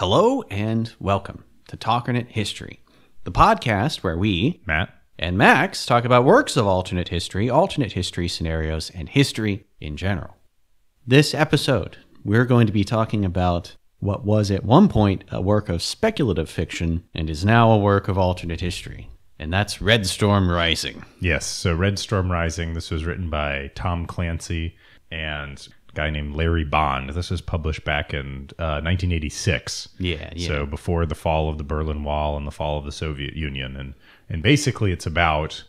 Hello and welcome to Talkin' It History, the podcast where we, Matt, and Max talk about works of alternate history scenarios, and history in general. This episode, we're going to be talking about what was at one point a work of speculative fiction and is now a work of alternate history, and that's Red Storm Rising. Yes, so Red Storm Rising, this was written by Tom Clancy and a guy named Larry Bond. This was published back in 1986. Yeah. So before the fall of the Berlin Wall and the fall of the Soviet Union. And basically it's about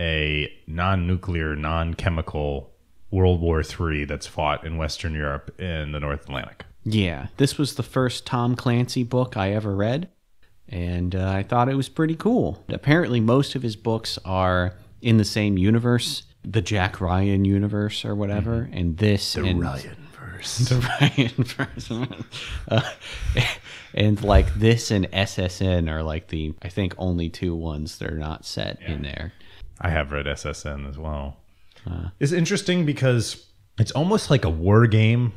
a non-nuclear, non-chemical World War III that's fought in Western Europe in the North Atlantic. Yeah. This was the first Tom Clancy book I ever read, and I thought it was pretty cool. Apparently most of his books are in the same universe, the Jack Ryan universe or whatever, and this the Ryan verse and like this and SSN are like the, I think, only two ones that are not set in there. I have read SSN as well. It's interesting because it's almost like a war game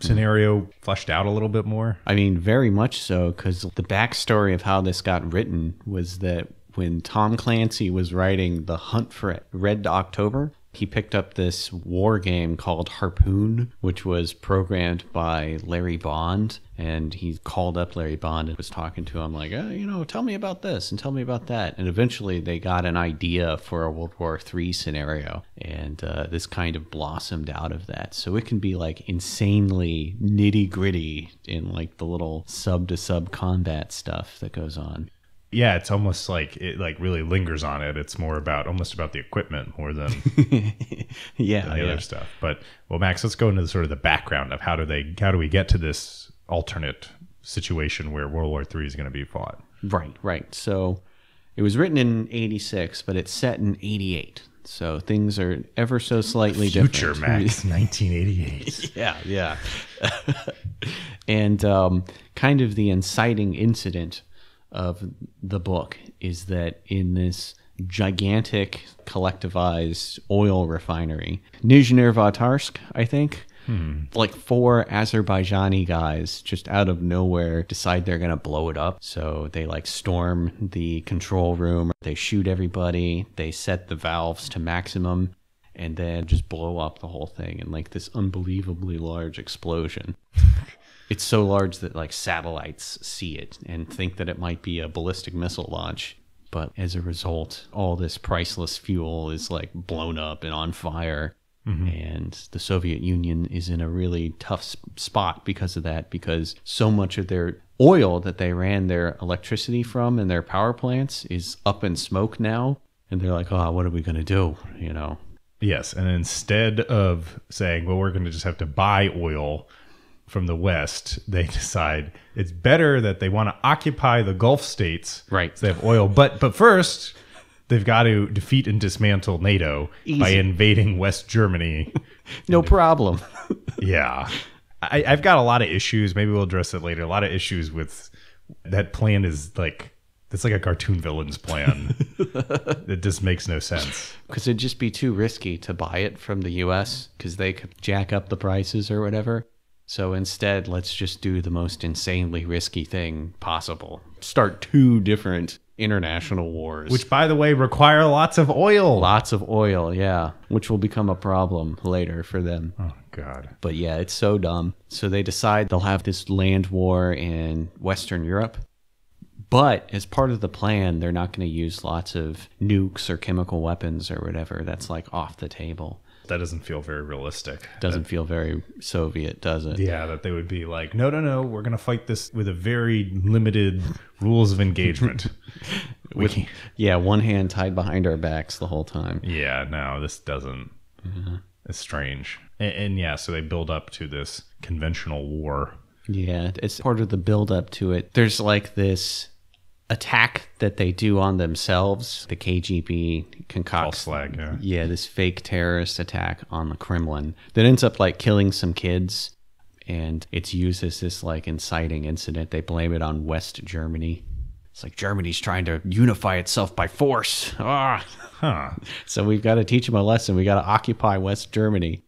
scenario fleshed out a little bit more. I mean, very much so, because the backstory of how this got written was that when Tom Clancy was writing The Hunt for Red October, he picked up this war game called Harpoon, which was programmed by Larry Bond. And he called up Larry Bond and was talking to him like, oh, you know, tell me about this and tell me about that. And eventually they got an idea for a World War III scenario. And this kind of blossomed out of that. So it can be like insanely nitty gritty in like the little sub to sub combat stuff that goes on. Yeah, it's almost like it like really lingers on it. It's more about almost about the equipment more than than the other stuff. But well, Max, let's go into the sort of the background of how do we get to this alternate situation where World War III is going to be fought. Right. So it was written in 86, but it's set in 88. So things are ever so slightly different. Future Max, 1988. Yeah. And kind of the inciting incident of the book is that in this gigantic collectivized oil refinery, Nizhnevartovsk, I think, like four Azerbaijani guys just out of nowhere decide they're going to blow it up. So they like storm the control room, they shoot everybody, they set the valves to maximum, and then just blow up the whole thing in like this unbelievably large explosion. It's so large that like satellites see it and think that it might be a ballistic missile launch. But as a result, all this priceless fuel is like blown up and on fire. And the Soviet Union is in a really tough spot because of that, because so much of their oil that they ran their electricity from and their power plants is up in smoke now. And they're like, oh, what are we going to do? You know? Yes. And instead of saying, well, we're going to just have to buy oil from the West, they decide it's better that they want to occupy the Gulf states. Right. So they have oil. But first, they've got to defeat and dismantle NATO by invading West Germany. No problem. Yeah. I've got a lot of issues. Maybe we'll address it later. A lot of issues with that plan is like, it's like a cartoon villain's plan. It just makes no sense. Because it'd just be too risky to buy it from the U.S. because they could jack up the prices or whatever. So instead, let's just do the most insanely risky thing possible. Start two different international wars. Which, by the way, require lots of oil. Lots of oil, yeah. Which will become a problem later for them. Oh, God. But yeah, it's so dumb. So they decide they'll have this land war in Western Europe. But as part of the plan, they're not going to use lots of nukes or chemical weapons or whatever. That's like off the table. That doesn't feel very realistic. Doesn't feel very Soviet, does it? Yeah, that they would be like, no, we're going to fight this with a very limited rules of engagement. One hand tied behind our backs the whole time. Yeah, no, this doesn't. Mm-hmm. It's strange. And yeah, so they build up to this conventional war. Yeah, it's part of the build up to it. There's like this attack that they do on themselves. The KGB concocts flag, this fake terrorist attack on the Kremlin that ends up like killing some kids, and it's used as this like inciting incident. They blame it on West Germany. It's like Germany's trying to unify itself by force. So we've got to teach them a lesson. We got to occupy West Germany.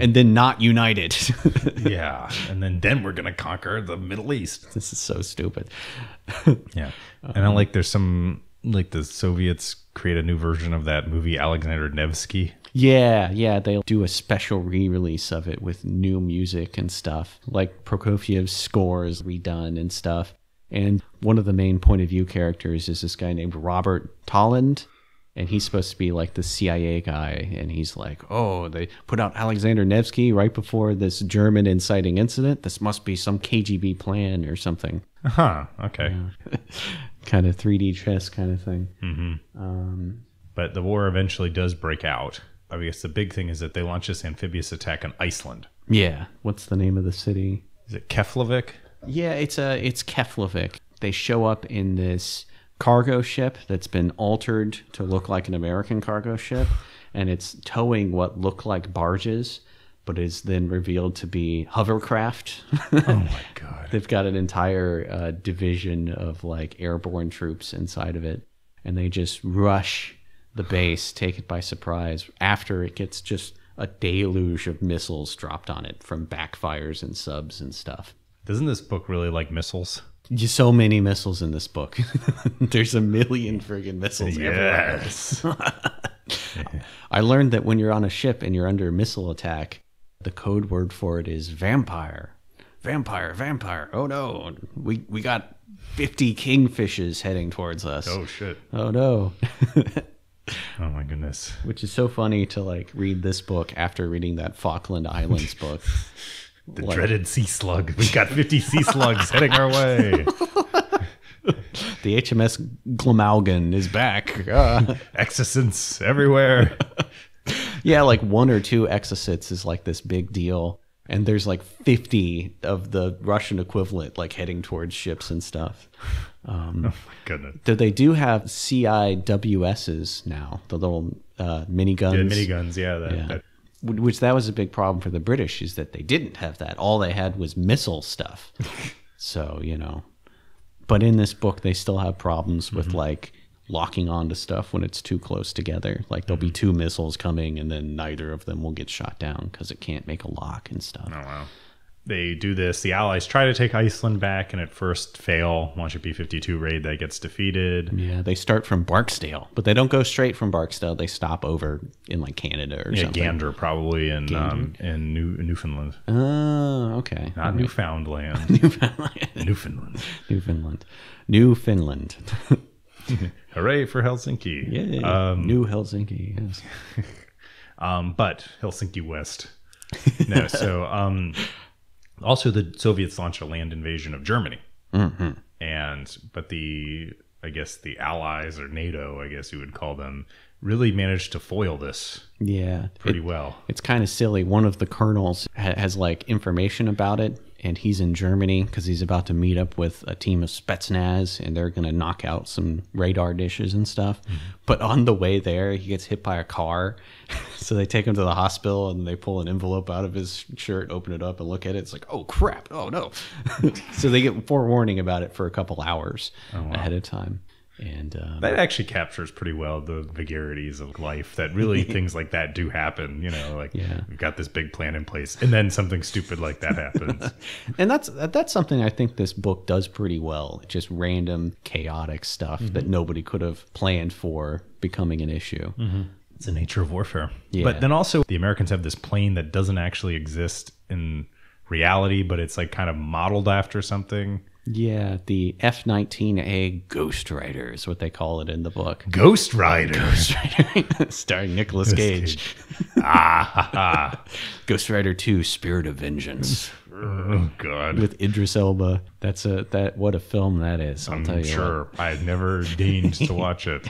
and then not united. Yeah. And then we're going to conquer the Middle East. This is so stupid. Yeah. And I like there's some, like the Soviets create a new version of that movie, Alexander Nevsky. Yeah. Yeah. They'll do a special re-release of it with new music and stuff. Like Prokofiev's score is redone and stuff. And one of the main point of view characters is this guy named Robert Toland. And he's supposed to be like the CIA guy. And he's like, oh, they put out Alexander Nevsky right before this German inciting incident. This must be some KGB plan or something. Uh-huh. Okay. Yeah. Kind of 3D chess kind of thing. Mm-hmm. But the war eventually does break out. I guess the big thing is that they launch this amphibious attack on Iceland. Yeah. What's the name of the city? Is it Keflavik? Yeah, it's Keflavik. They show up in this cargo ship that's been altered to look like an American cargo ship, and it's towing what look like barges, but is then revealed to be hovercraft. Oh my God. They've got an entire division of like airborne troops inside of it, and they just rush the base, take it by surprise after it gets just a deluge of missiles dropped on it from backfires and subs and stuff. Doesn't this book really like missiles? Just so many missiles in this book. There's a million friggin' missiles everywhere. Yeah. I learned that when you're on a ship and you're under missile attack, the code word for it is vampire. Vampire, vampire. Oh, no. We got 50 kingfishes heading towards us. Oh, shit. Oh, no. Oh, my goodness. Which is so funny to, like, read this book after reading that Falkland Islands book. The like, dreaded sea slug. We've got 50 sea slugs heading our way. The HMS Glamorgan is back. Exocets everywhere. Yeah, like one or two exocets is like this big deal. And there's like 50 of the Russian equivalent like heading towards ships and stuff. Oh, my goodness. Though they do have CIWSs now, the little miniguns. Yeah, miniguns, yeah. Which that was a big problem for the British, is that they didn't have that. All they had was missile stuff. So, you know. But in this book, they still have problems with, like, locking onto stuff when it's too close together. Like, there'll be two missiles coming, and then neither of them will get shot down because it can't make a lock and stuff. Oh, wow. They do this. The Allies try to take Iceland back, and at first fail. Launch a B-52 raid that gets defeated. Yeah, they start from Barksdale, but they don't go straight from Barksdale. They stop over in like Canada or something. Gander probably in Newfoundland. Oh, okay. Not right. Newfoundland. Newfoundland. Newfoundland. Newfoundland. Newfoundland. Hooray for Helsinki! Yay. New Helsinki. Yes. But Helsinki West. No, so. Also, the Soviets launched a land invasion of Germany, but I guess the Allies, or NATO, I guess you would call them, really managed to foil this. Yeah, pretty well. It's kind of silly. One of the colonels has like information about it, and he's in Germany because he's about to meet up with a team of Spetsnaz, and they're going to knock out some radar dishes and stuff. But on the way there, he gets hit by a car. So they take him to the hospital, and they pull an envelope out of his shirt, open it up, and look at it. It's like, oh, crap. Oh, no. So they get forewarning about it for a couple hours ahead of time. And that actually captures pretty well the vagaries of life, that really things like that do happen, you know, like we've got this big plan in place and then something stupid like that happens. And that's something I think this book does pretty well. Just random chaotic stuff that nobody could have planned for becoming an issue. It's the nature of warfare. Yeah. But then also the Americans have this plane that doesn't actually exist in reality, but it's like kind of modeled after something. Yeah, the F-19A Ghost Rider is what they call it in the book. Ghost Rider. Ghost Rider. Starring Nicolas Cage. Ghost Rider 2, Spirit of Vengeance. Oh, God. With Idris Elba. That's what a film that is. I'll tell you. Sure. What. I've never deigned to watch it.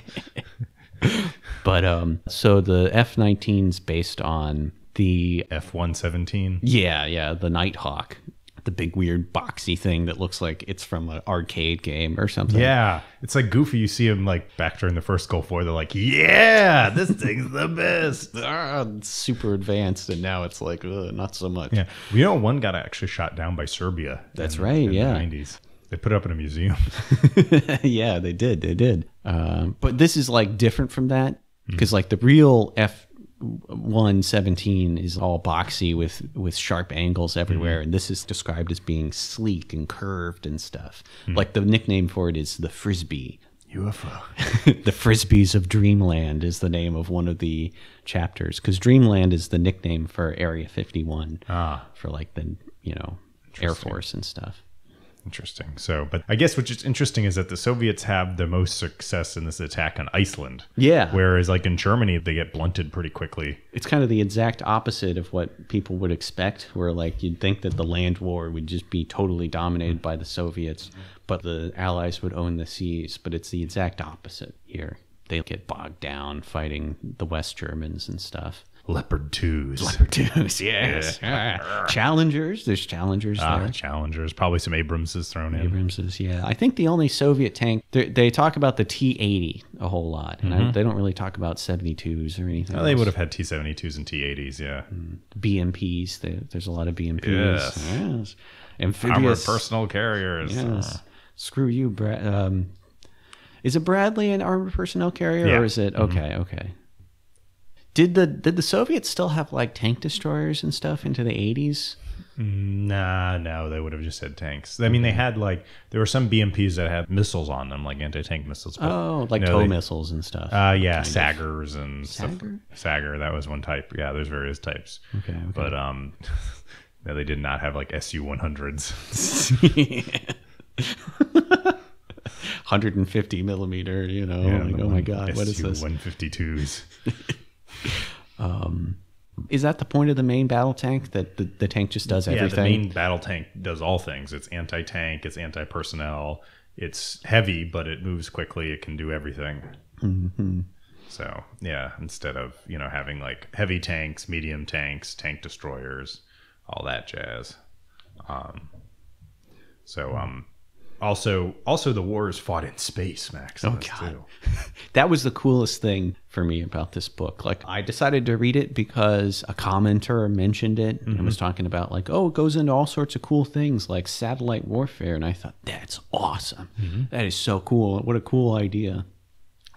But so the F-19 is based on the F-117. Yeah, the Nighthawk. The big weird boxy thing that looks like it's from an arcade game or something. Yeah, it's like goofy. You see him like back during the first Gulf War. They're like, yeah, this thing's the best. Super advanced. And now it's like, not so much. Yeah, you know, one got actually shot down by Serbia. That's right. Yeah, in the 90s. They put it up in a museum. Yeah, they did. But this is like different from that because like the real F-117 F-117 is all boxy with sharp angles everywhere, and this is described as being sleek and curved and stuff. Like the nickname for it is the Frisbee UFO. The Frisbees of Dreamland is the name of one of the chapters, because Dreamland is the nickname for Area 51 for like the, you know, Air Force and stuff. Interesting. So, but I guess what's interesting is that the Soviets have the most success in this attack on Iceland. Yeah. Whereas like in Germany, they get blunted pretty quickly. It's kind of the exact opposite of what people would expect, where like you'd think that the land war would just be totally dominated by the Soviets, but the Allies would own the seas. But it's the exact opposite here. They get bogged down fighting the West Germans and stuff. Leopard 2s. Leopard 2s, yes. Yeah. Challengers. There's Challengers there. Challengers. Probably some Abramses thrown in. Abramses, yeah. I think the only Soviet tank, they talk about the T-80 a whole lot. And they don't really talk about 72s or anything else. They would have had T-72s and T-80s, yeah. BMPs. There's a lot of BMPs. Yes. Yes. Amphibious. Armored personal carriers. Yes. Screw you, Brad. Is it Bradley an armored personnel carrier? Yeah. Or is it? Okay, okay. Did the Soviets still have like tank destroyers and stuff into the 80s? Nah, no, they would have just had tanks. I mean, they had like, there were some BMPs that had missiles on them, like anti-tank missiles. But, oh, like tow missiles and stuff. Yeah, Saggers and stuff. Sagger, that was one type. Yeah, there's various types. Okay. But no, they did not have like SU-100s. 150 millimeter, you know. Yeah, like, oh my God, what is this? SU-152s. Is that the point of the main battle tank, that the tank just does everything? Yeah, the main battle tank does all things. It's anti-tank, it's anti-personnel, it's heavy, but it moves quickly, it can do everything. So yeah, instead of, you know, having like heavy tanks, medium tanks, tank destroyers, all that jazz. Also, the war is fought in space, Max. Oh, God. Too. That was the coolest thing for me about this book. Like, I decided to read it because a commenter mentioned it and was talking about, like, oh, it goes into all sorts of cool things, like satellite warfare. And I thought, that's awesome. That is so cool. What a cool idea.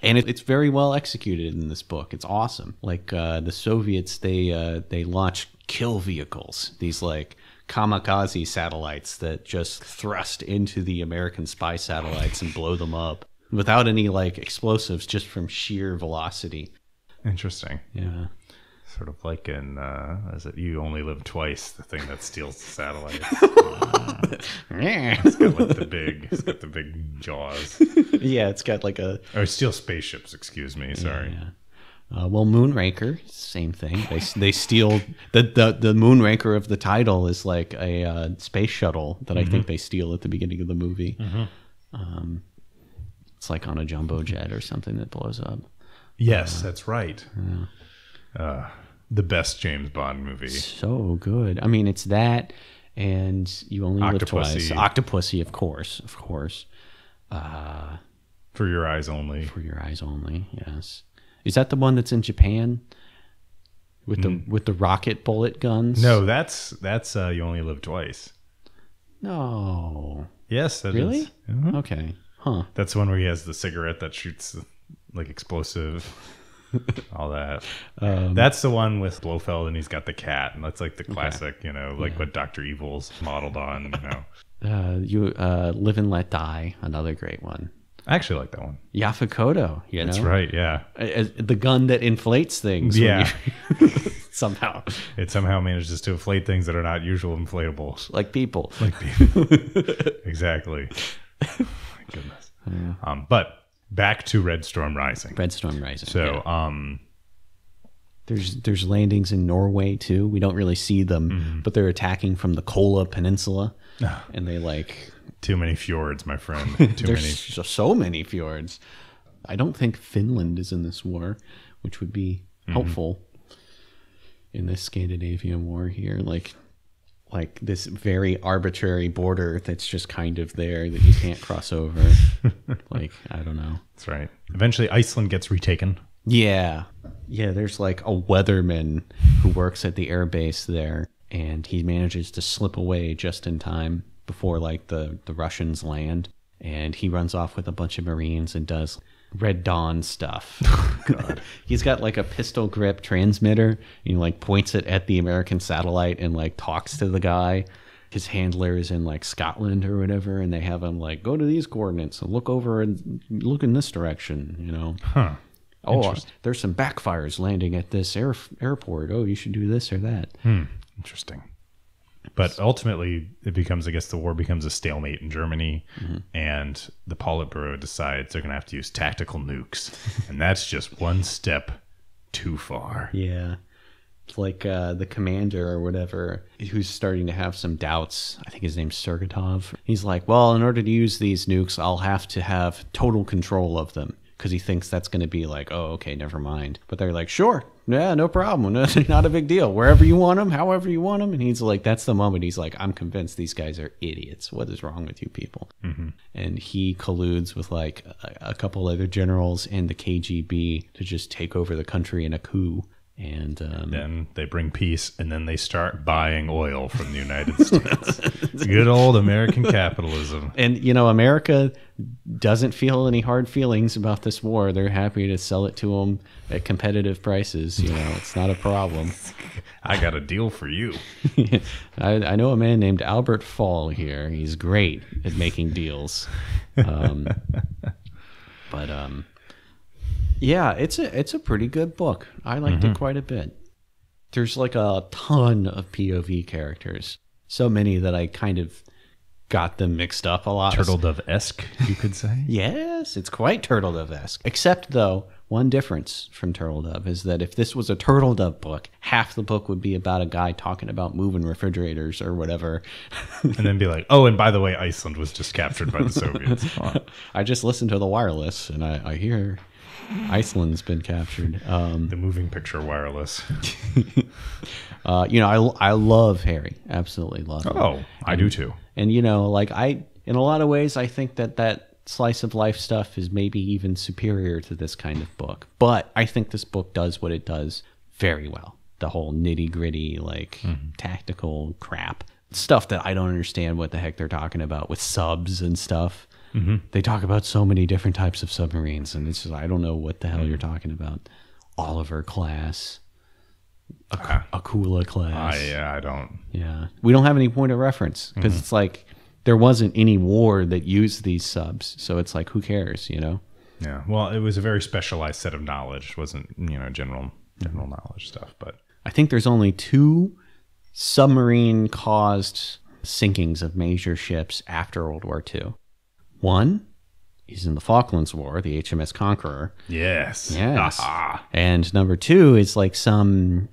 And it's very well executed in this book. It's awesome. Like, the Soviets, they launch kill vehicles, these, like, kamikaze satellites that just thrust into the American spy satellites and blow them up without any like explosives, just from sheer velocity. Interesting. Yeah. Sort of like in, is it You Only Live Twice, the thing that steals the satellites. It's got like the big jaws. Yeah, it's got like a... Or steal spaceships, excuse me, sorry. Yeah. Well, Moonraker, same thing. They steal the Moonraker of the title is like a space shuttle that I think they steal at the beginning of the movie. It's like on a jumbo jet or something that blows up. Yes, that's right. The best James Bond movie. So good. I mean, it's that and You Only Live Twice. Octopussy, of course. For Your Eyes Only. For Your Eyes Only. Yes. Is that the one that's in Japan with the rocket bullet guns? No, that's You Only Live Twice. No. Yes, that really is. Okay. Huh. That's the one where he has the cigarette that shoots like explosive, all that. That's the one with Blofeld, and he's got the cat, and that's like the classic, you know, like what Dr. Evil's modeled on. You know, Live and Let Die, another great one. I actually like that one. Yaphet Kotto, you know? That's right, yeah. The gun that inflates things. Yeah. Somehow. It somehow manages to inflate things that are not usual inflatables. Like people. Like people. Exactly. Oh, my goodness. Yeah. But back to Red Storm Rising. Red Storm Rising. So, yeah. There's landings in Norway, too. We don't really see them, but they're attacking from the Kola Peninsula. And they, like... Too many fjords, my friend. Too many. So many fjords. I don't think Finland is in this war, which would be helpful in this Scandinavian war here. Like this very arbitrary border that's just kind of there that you can't cross over. Like, I don't know. That's right. Eventually, Iceland gets retaken. Yeah. Yeah, there's like a weatherman who works at the air base there, and he manages to slip away just in time before like the Russians land, and he runs off with a bunch of Marines and does Red Dawn stuff. God. He's got like a pistol grip transmitter, and he like points it at the American satellite and like talks to the guy. His handler is in like Scotland or whatever, and they have him like go to these coordinates and look over and look in this direction, you know. Huh. Oh, there's some backfires landing at this airport. Oh, you should do this or that. Hmm. Interesting. But ultimately, it becomes, I guess, the war becomes a stalemate in Germany, mm-hmm. and the Politburo decides they're going to have to use tactical nukes, and that's just one step too far. Yeah. It's like the commander or whatever who's starting to have some doubts. I think his name's Sergatov. He's like, well, in order to use these nukes, I'll have to have total control of them. Because he thinks that's going to be like, oh, okay, never mind. But they're like, sure, yeah, no problem. No, not a big deal. Wherever you want them, however you want them. And he's like, that's the moment he's like, I'm convinced these guys are idiots. What is wrong with you people? Mm-hmm. And he colludes with like a couple other generals and the KGB to just take over the country in a coup. And then they bring peace, and then they start buying oil from the United States. Good old American capitalism. And, you know, America doesn't feel any hard feelings about this war. They're happy to sell it to them at competitive prices. You know, it's not a problem. I got a deal for you. I know a man named Albert Fall here. He's great at making deals. Yeah, it's a pretty good book. I liked it quite a bit. There's like a ton of POV characters. So many that I kind of got them mixed up a lot. Turtledove-esque, you could say. Yes, it's quite Turtledove-esque. Except, though, one difference from Turtledove is that if this was a Turtledove book, half the book would be about a guy talking about moving refrigerators or whatever. And then be like, oh, and by the way, Iceland was just captured by the Soviets. I just listened to the wireless, and I hear... Iceland's been captured. The moving picture wireless. You know, I love Harry. Absolutely love him. Oh, I do too. And, you know, like in a lot of ways, I think that slice of life stuff is maybe even superior to this kind of book. But I think this book does what it does very well. The whole nitty gritty, like tactical crap. Stuff that I don't understand what the heck they're talking about with subs and stuff. Mm-hmm. They talk about so many different types of submarines, and it's just, I don't know what the hell you're talking about. Oliver class, Akula class. I don't. Yeah, we don't have any point of reference because it's like there wasn't any war that used these subs, so it's like who cares, you know? Yeah. Well, it was a very specialized set of knowledge. It wasn't, you know, general knowledge stuff. But I think there's only 2 submarine caused sinkings of major ships after World War II. One is in the Falklands War, the HMS Conqueror. Yes. And number 2 is like in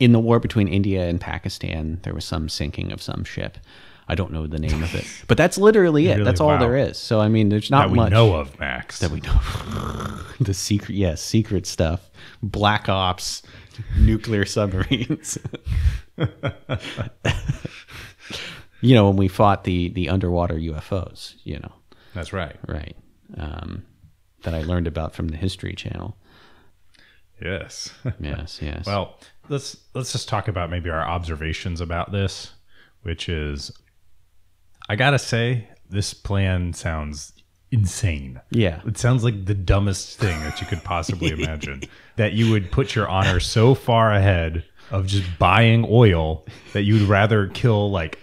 the war between India and Pakistan, there was some sinking of some ship. I don't know the name of it, but that's literally it. Really, that's all there is. So, I mean, there's not much. That we know of, Max. That we know of. The secret, yes, secret stuff. Black ops, nuclear submarines. You know, when we fought the underwater UFOs, you know. That's right. Right. That I learned about from the History Channel. Yes. Yes. Well, let's just talk about maybe our observations about this, which is, I gotta say, this plan sounds insane. Yeah. It sounds like the dumbest thing that you could possibly imagine. That you would put your honor so far ahead of just buying oil that you'd rather kill like...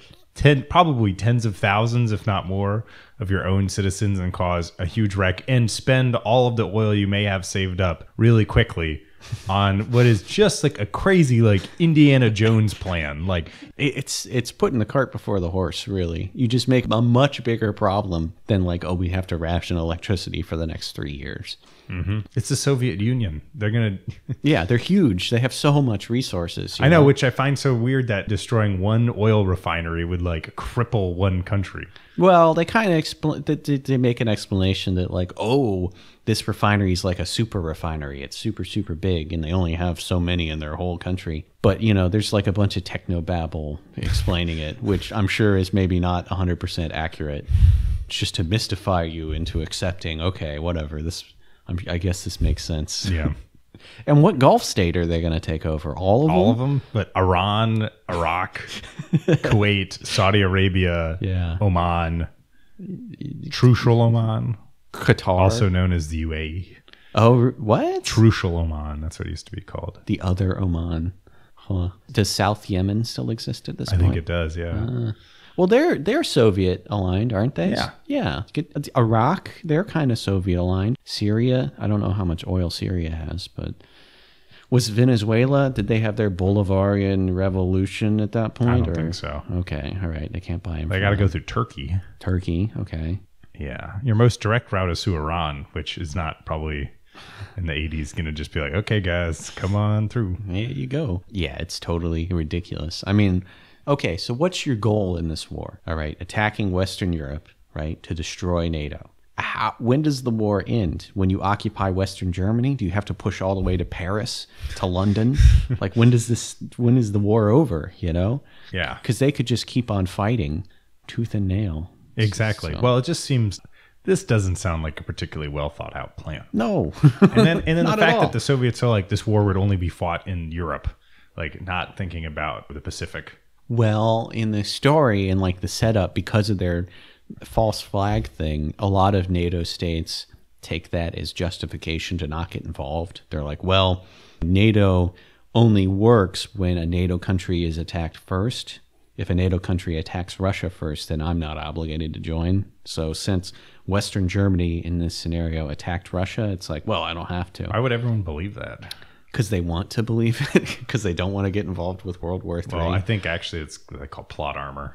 probably tens of thousands, if not more, of your own citizens and cause a huge wreck and spend all of the oil you may have saved up really quickly on what is just like a crazy, like Indiana Jones plan. Like it's putting the cart before the horse, really. You just make a much bigger problem than like, oh, we have to ration electricity for the next 3 years. Mm-hmm. It's the Soviet Union. They're going to... Yeah, they're huge. They have so much resources. I know, which I find so weird that destroying one oil refinery would like cripple one country. Well, they kind of they make an explanation that like, oh, this refinery is like a super refinery. It's super, super big, and they only have so many in their whole country. But, you know, there's like a bunch of technobabble explaining it, which I'm sure is maybe not 100% accurate. It's just to mystify you into accepting, okay, whatever, this... I guess this makes sense. Yeah. And what Gulf state are they going to take over? All of them? But Iran, Iraq, Kuwait, Saudi Arabia, Oman, Trucial Oman. Qatar. Also known as the UAE. Oh, what? Trucial Oman. That's what it used to be called. The other Oman. Huh. Does South Yemen still exist at this point? I think it does, yeah. Well, they're Soviet-aligned, aren't they? Yeah. Yeah. Iraq, they're kind of Soviet-aligned. Syria, I don't know how much oil Syria has, but was Venezuela, did they have their Bolivarian revolution at that point? I don't think so. Okay. All right. They can't buy them. They got to go through Turkey. Turkey. Okay. Yeah. Your most direct route is through Iran, which is not probably... in the 80s gonna just be like, okay guys, come on through, there you go. Yeah, it's totally ridiculous. I mean, okay, so what's your goal in this war? All right, attacking Western Europe, right, to destroy NATO. When does the war end? When you occupy Western Germany? Do you have to push all the way to Paris, to London? Like, when is the war over, you know? Yeah, because they could just keep on fighting tooth and nail. Exactly. So, well, it just seems this doesn't sound like a particularly well thought out plan. No. and then the fact that the Soviets are like, this war would only be fought in Europe, like not thinking about the Pacific. Well, in the story and like the setup, because of their false flag thing, a lot of NATO states take that as justification to not get involved. They're like, well, NATO only works when a NATO country is attacked first. If a NATO country attacks Russia first, then I'm not obligated to join. So since Western Germany in this scenario attacked Russia, it's like, well, I don't have to. Why would everyone believe that? Because they want to believe it, because they don't want to get involved with World War III. Well, I think actually it's what they call plot armor.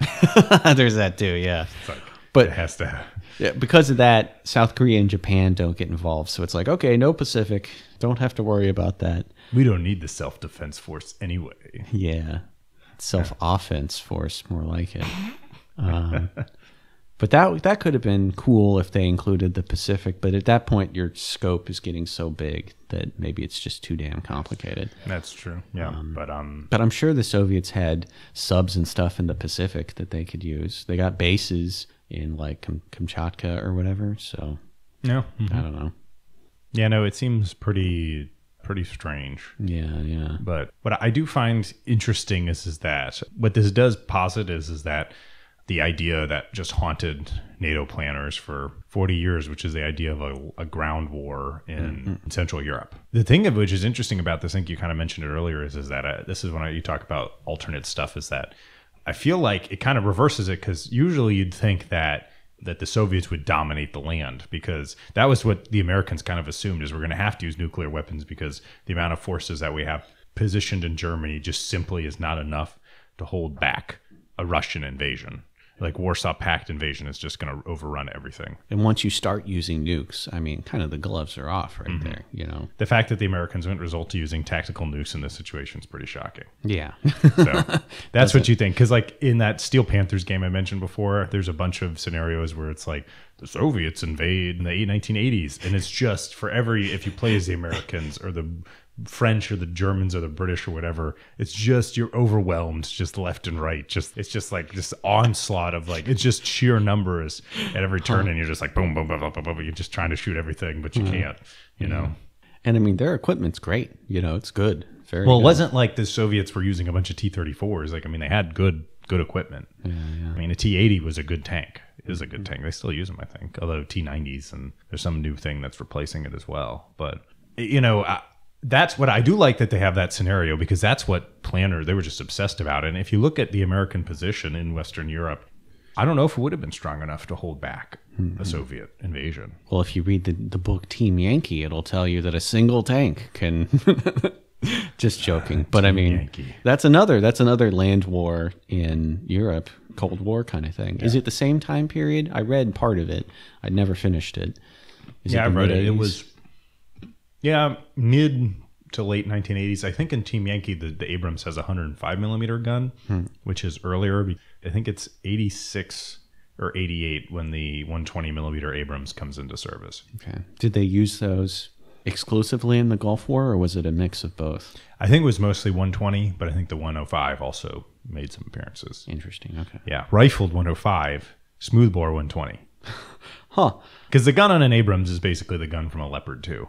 There's that too, yeah. It's like, but it has to. Yeah, because of that, South Korea and Japan don't get involved. So it's like, okay, no Pacific. Don't have to worry about that. We don't need the self-defense force anyway. Yeah. Self-offense force, more like it. But that could have been cool if they included the Pacific, but at that point your scope is getting so big that maybe it's just too damn complicated. That's true. Yeah. But I'm sure the Soviets had subs and stuff in the Pacific that they could use. They got bases in like Kamchatka or whatever, so yeah. Mm-hmm. I don't know. Yeah, no, it seems pretty strange. Yeah. But what I do find interesting is that what this does posit is that the idea that just haunted NATO planners for 40 years, which is the idea of a ground war in Central Europe. The thing of which is interesting about this, I think you kind of mentioned it earlier, is that this is when you talk about alternate stuff, is that I feel like it kind of reverses it, because usually you'd think that the Soviets would dominate the land, because that was what the Americans kind of assumed, is we're going to have to use nuclear weapons because the amount of forces that we have positioned in Germany just simply is not enough to hold back a Russian invasion. Like Warsaw Pact invasion is just going to overrun everything. And once you start using nukes, I mean, kind of the gloves are off right there, you know. The fact that the Americans wouldn't resort to using tactical nukes in this situation is pretty shocking. Yeah. So that's what you think. Because like in that Steel Panthers game I mentioned before, there's a bunch of scenarios where it's like the Soviets invade in the 1980s. And it's just if you play as the Americans or the French or the Germans or the British or whatever, it's just you're overwhelmed just left and right. It's just like this onslaught of like, it's just sheer numbers at every turn, and you're just like boom, boom, boom, boom, boom, boom. You're just trying to shoot everything, but you can't, you know. And I mean, their equipment's great, you know, it's good. Very good. It wasn't like the Soviets were using a bunch of T-34s. Like, I mean, they had good equipment. Yeah. I mean, a T-80 was a good tank. It is a good tank. They still use them, I think, although T-90s, and there's some new thing that's replacing it as well. But, you know, that's what I do like, that they have that scenario, because that's what they were just obsessed about. And if you look at the American position in Western Europe, I don't know if it would have been strong enough to hold back a Soviet invasion. Well, if you read the book Team Yankee, it'll tell you that a single tank can... Just joking. But I mean, Yankee. That's another land war in Europe, Cold War kind of thing. Yeah. Is it the same time period? I read part of it. I never finished it. I read it. It was... Yeah, mid to late 1980s. I think in Team Yankee, the Abrams has a 105mm gun, which is earlier. I think it's 86 or 88 when the 120mm Abrams comes into service. Okay. Did they use those exclusively in the Gulf War, or was it a mix of both? I think it was mostly 120, but I think the 105 also made some appearances. Interesting. Okay. Yeah. Rifled 105, smoothbore 120. Huh. Because the gun on an Abrams is basically the gun from a Leopard 2.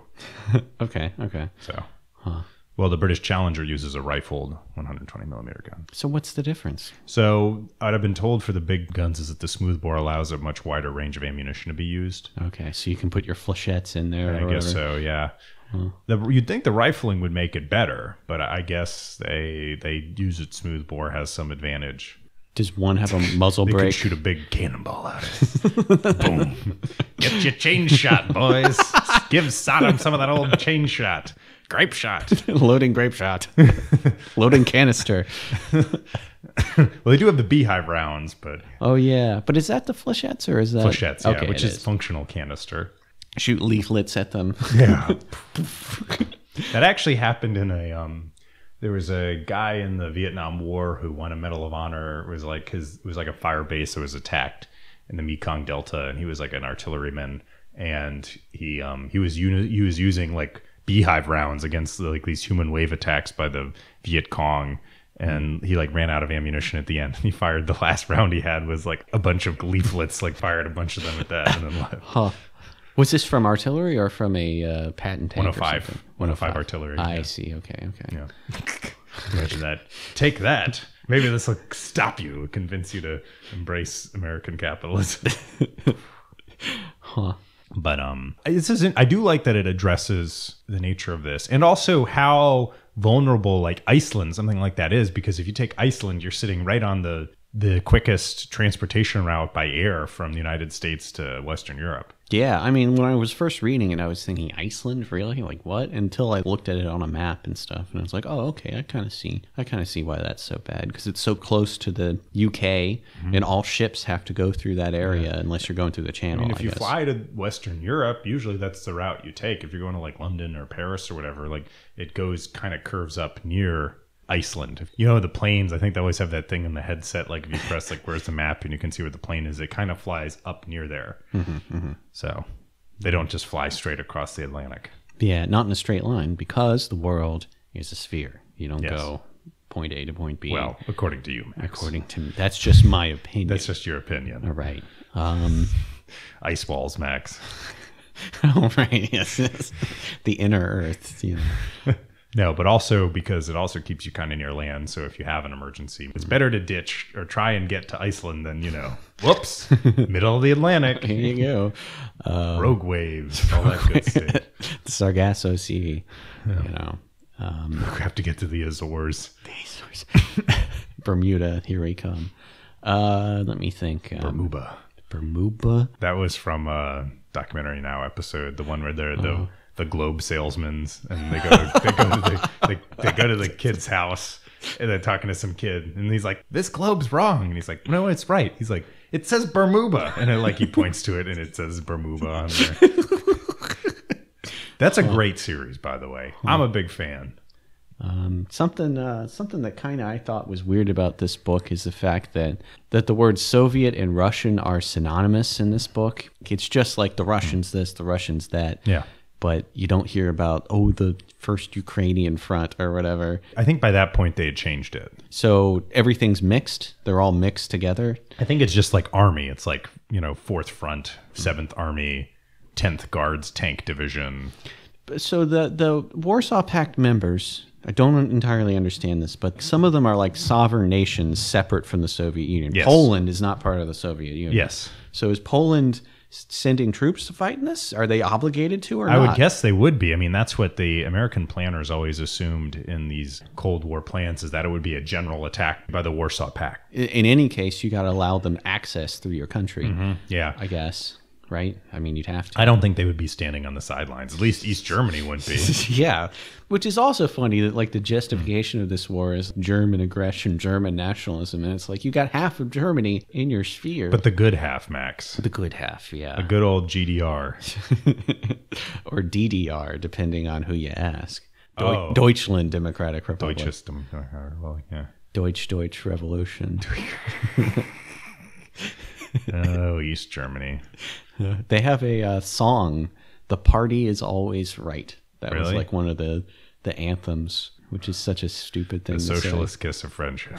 Okay. So, huh. Well, the British Challenger uses a rifled 120 millimeter gun. So what's the difference? So what I've been told for the big guns is that the smoothbore allows a much wider range of ammunition to be used. Okay, so you can put your flechettes in there. I guess so, yeah. Hmm. You'd think the rifling would make it better, but I guess they use it smoothbore has some advantage. Does one have a muzzle brake? They can shoot a big cannonball out of it. Boom. Get your chain shot, boys. Give Sodom some of that old chain shot. Grape shot. Loading grape shot. Loading canister. Well, they do have the beehive rounds, but... Oh, yeah. But is that the flechettes or is that... Flechettes, yeah, okay, which is functional canister. Shoot leaflets at them. Yeah. That actually happened in a... There was a guy in the Vietnam War who won a Medal of Honor. It was like a fire base that was attacked in the Mekong Delta, and he was like an artilleryman, and he was using like beehive rounds against like these human wave attacks by the Viet Cong, and he like ran out of ammunition at the end, and he fired the last round he had was like a bunch of leaflets, like fired a bunch of them at that, and then left. Huh. Was this from artillery or from a patent tank? 105. 105 artillery. I see. Okay. Yeah. Imagine that. Take that. Maybe this will stop you, convince you to embrace American capitalism. Huh. But I do like that it addresses the nature of this, and also how vulnerable like Iceland, something like that, is, because if you take Iceland, you're sitting right on the quickest transportation route by air from the United States to Western Europe. Yeah, I mean, when I was first reading it, I was thinking, Iceland, really? Like, what? Until I looked at it on a map and stuff, and I was like, oh, okay, I kind of see why that's so bad, because it's so close to the UK, mm-hmm. and all ships have to go through that area, yeah. unless you're going through the channel, I mean, if you fly to Western Europe, usually that's the route you take. If you're going to, like, London or Paris or whatever, like, it goes, kind of curves up near... Iceland. You know, the planes, I think they always have that thing in the headset, like if you press like where's the map and you can see where the plane is, it kind of flies up near there. Mm-hmm, mm-hmm. So they don't just fly straight across the Atlantic. Yeah, not in a straight line, because the world is a sphere. You don't go point A to point B. Well, according to you, Max. According to me. That's just my opinion. That's just your opinion. All right. Ice walls, Max. All right, yes. The inner earth, you know. No, but also because it also keeps you kind of near land. So if you have an emergency, it's better to ditch or try and get to Iceland than, you know, whoops, middle of the Atlantic. Here you go. Rogue waves, all that good stuff. The Sargasso Sea, you know. We have to get to the Azores. The Azores. Bermuda, here we come. Let me think. Bermuda. That was from Documentary Now episode, the one where they're... The globe salesmen's, and they go to the kid's house, and they're talking to some kid, and he's like, "This globe's wrong," and he's like, "No, it's right." He's like, "It says Bermuda," and then like he points to it, and it says Bermuda on there. That's a great series, by the way. I'm a big fan. Something that kind of I thought was weird about this book is the fact that the words Soviet and Russian are synonymous in this book. It's just like the Russians this, the Russians that. Yeah. But you don't hear about, the first Ukrainian front or whatever. I think by that point they had changed it. So everything's mixed? They're all mixed together? I think it's just like army. It's like, 4th Front, 7th Army, 10th Guards Tank Division. So the Warsaw Pact members, I don't entirely understand this, but some of them are like sovereign nations separate from the Soviet Union. Yes. Poland is not part of the Soviet Union. Yes. So is Poland... sending troops to fight in this? Are they obligated to or not? I would guess they would be. I mean, that's what the American planners always assumed in these Cold War plans, is that it would be a general attack by the Warsaw Pact. In any case, you got to allow them access through your country. Mm-hmm. Yeah. I guess, right? I mean, you'd have to. I don't think they would be standing on the sidelines. At least East Germany wouldn't be. Yeah. Which is also funny that like the justification of this war is German aggression, German nationalism, and it's like you got half of Germany in your sphere. But the good half, Max. The good half, yeah. A good old GDR. Or DDR, depending on who you ask. Deutschland Democratic Republic. Deutsch Revolution. Oh, East Germany. They have a song, The Party Is Always Right. That was like one of the anthems. Which is such a stupid thing to say. The socialist kiss of friendship.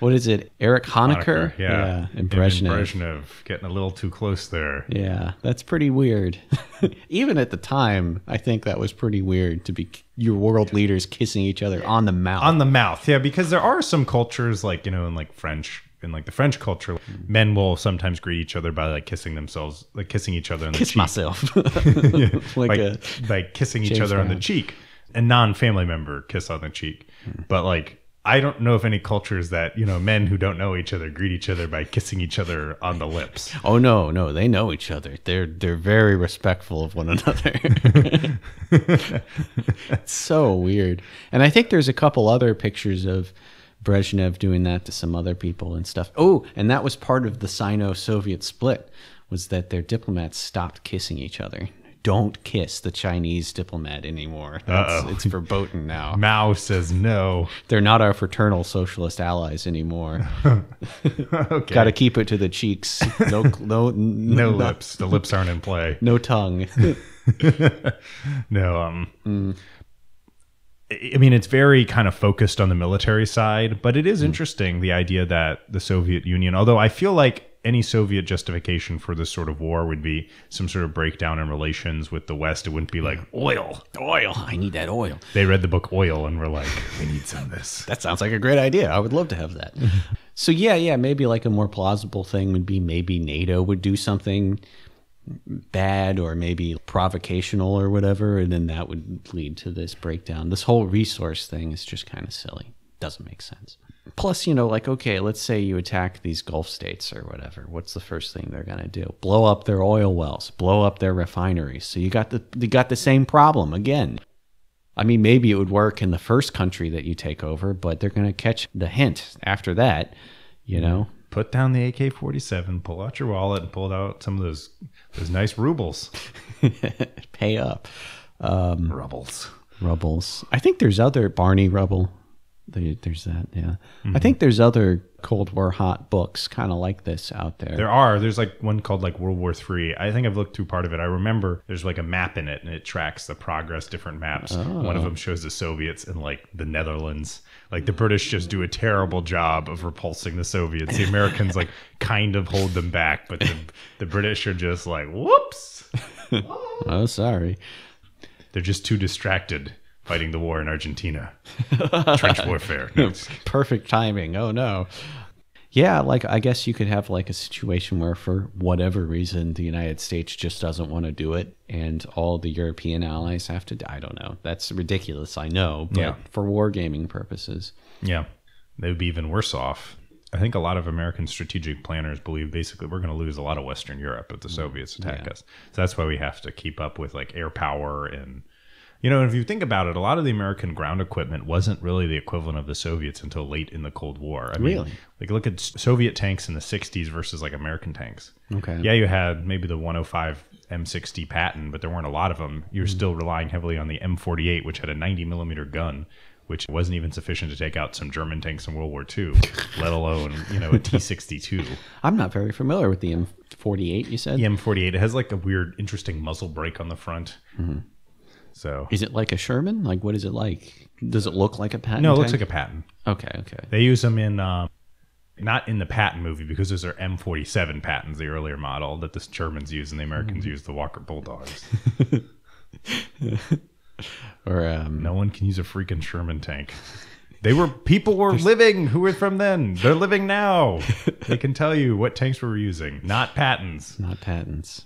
What is it? Erich Honecker? Yeah. Impressionism. Impressionism. Getting a little too close there. Yeah. That's pretty weird. Even at the time, I think that was pretty weird to be your world leaders kissing each other on the mouth. On the mouth. Yeah. Because there are some cultures like, you know, in like French. In like the French culture, men will sometimes greet each other by like kissing themselves, like kissing each other on the cheek. Kiss myself. Yeah, like kissing each other on the cheek. A non-family member kiss on the cheek. Hmm. But like, I don't know of any cultures that, you know, men who don't know each other greet each other by kissing each other on the lips. Oh no, no, they know each other. They're very respectful of one another. It's so weird. And I think there's a couple other pictures of Brezhnev doing that to some other people and stuff. Oh, and that was part of the Sino-Soviet split, was that their diplomats stopped kissing each other. Don't kiss the Chinese diplomat anymore. It's verboten now. Mao says no. They're not our fraternal socialist allies anymore. Okay. Got to keep it to the cheeks. No lips. The lips aren't in play. No tongue. No. I mean, it's very kind of focused on the military side, but it is interesting, the idea that the Soviet Union, although I feel like any Soviet justification for this sort of war would be some sort of breakdown in relations with the West. It wouldn't be like, oil, I need that oil. They read the book Oil and were like, we need some of this. That sounds like a great idea. I would love to have that. So yeah, maybe like a more plausible thing would be maybe NATO would do something bad or maybe provocational or whatever, and then that would lead to this breakdown. This whole resource thing is just kind of silly. Doesn't make sense. Plus, you know, like, okay, let's say you attack these Gulf states or whatever. What's the first thing they're gonna do? Blow up their oil wells, blow up their refineries. So you got the same problem again. I mean, maybe it would work in the first country that you take over, but they're gonna catch the hint after that, you know. Put down the AK-47, pull out your wallet, and pull out some of those nice rubles. Pay up. Rubles. I think there's other Barney Rubble. There's that, yeah. Mm-hmm. I think there's other Cold War hot books kind of like this out there. There are. There's like one called like World War III. I think I've looked through part of it. I remember there's like a map in it, and it tracks the progress, different maps. Oh. One of them shows the Soviets and like the Netherlands. Like the British just do a terrible job of repulsing the Soviets. The Americans like kind of hold them back, but the British are just like, whoops. Oh, sorry. They're just too distracted fighting the war in Argentina. Trench warfare. No. Perfect timing. Oh, no. Yeah, like I guess you could have like a situation where for whatever reason the United States just doesn't want to do it and all the European allies have to die. I don't know. That's ridiculous, I know, but yeah, for wargaming purposes. Yeah. They would be even worse off. I think a lot of American strategic planners believe basically we're going to lose a lot of Western Europe if the Soviets attack us. So that's why we have to keep up with like air power and, you know, if you think about it, a lot of the American ground equipment wasn't really the equivalent of the Soviets until late in the Cold War. I mean, like look at Soviet tanks in the 60s versus like American tanks. Okay. Yeah, you had maybe the 105 M60 Patton, but there weren't a lot of them. You're still relying heavily on the M48, which had a 90 millimeter gun, which wasn't even sufficient to take out some German tanks in World War II, let alone, you know, a T-62. I'm not very familiar with the M48, you said? The M48. It has like a weird, interesting muzzle brake on the front. Mm-hmm. So is it like a Sherman? Like, what is it like? Does it look like a Patton? No, it looks like a Patton. Okay. They use them in, not in the Patton movie, because those are M47 Pattons, the earlier model that the Germans use, and the Americans use the Walker Bulldogs. Or no one can use a freaking Sherman tank. People were living who were from then. They're living now. They can tell you what tanks we were using, not Pattons. Not Pattons.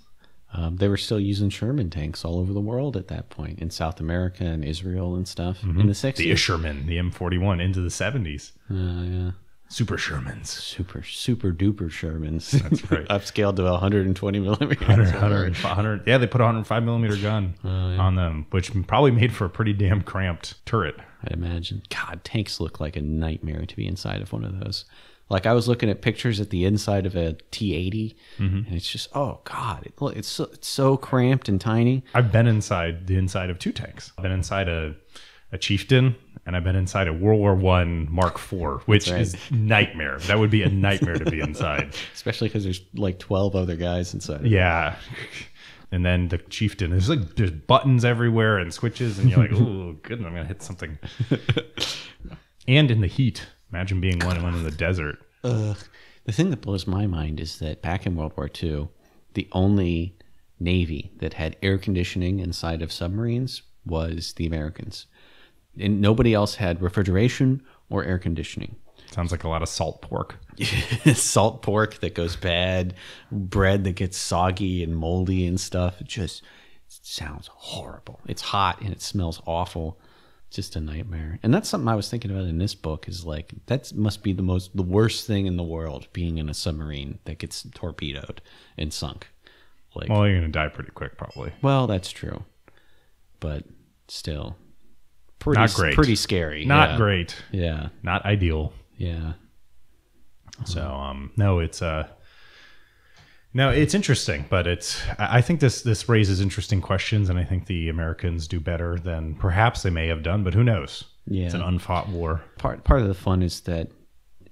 They were still using Sherman tanks all over the world at that point, in South America and Israel and stuff in the 60s. The Sherman, the M41, into the 70s. Yeah. Super Shermans. Super duper Shermans. That's right. Upscaled to 120 millimeters. 100. Yeah, they put a 105 millimeter gun on them, which probably made for a pretty damn cramped turret, I'd imagine. God, tanks look like a nightmare to be inside of one of those. Like, I was looking at pictures at the inside of a T-80, and it's just, oh, God, it's so cramped and tiny. I've been inside the inside of two tanks. I've been inside a Chieftain, and I've been inside a World War I Mark IV, which is nightmare. That would be a nightmare to be inside. Especially because there's, like, 12 other guys inside. Yeah. And then the chieftain is like, there's buttons everywhere and switches, and you're like, oh, good, I'm gonna hit something. And in the heat, imagine being one in the desert. The thing that blows my mind is that back in World War II, the only Navy that had air conditioning inside of submarines was the Americans, and nobody else had refrigeration or air conditioning. Sounds like a lot of salt pork. Salt pork that goes bad, bread that gets soggy and moldy and stuff. It just sounds horrible. It's hot and it smells awful. Just a nightmare. And that's something I was thinking about in this book, is like, that must be the worst thing in the world, being in a submarine that gets torpedoed and sunk. Like, well, you're gonna die pretty quick, probably. Well, that's true, but still, pretty scary. Not great. Yeah, not ideal. Yeah. So it's interesting, but I think this raises interesting questions, and I think the Americans do better than perhaps they may have done, but who knows? Yeah. It's an unfought war. Part of the fun is that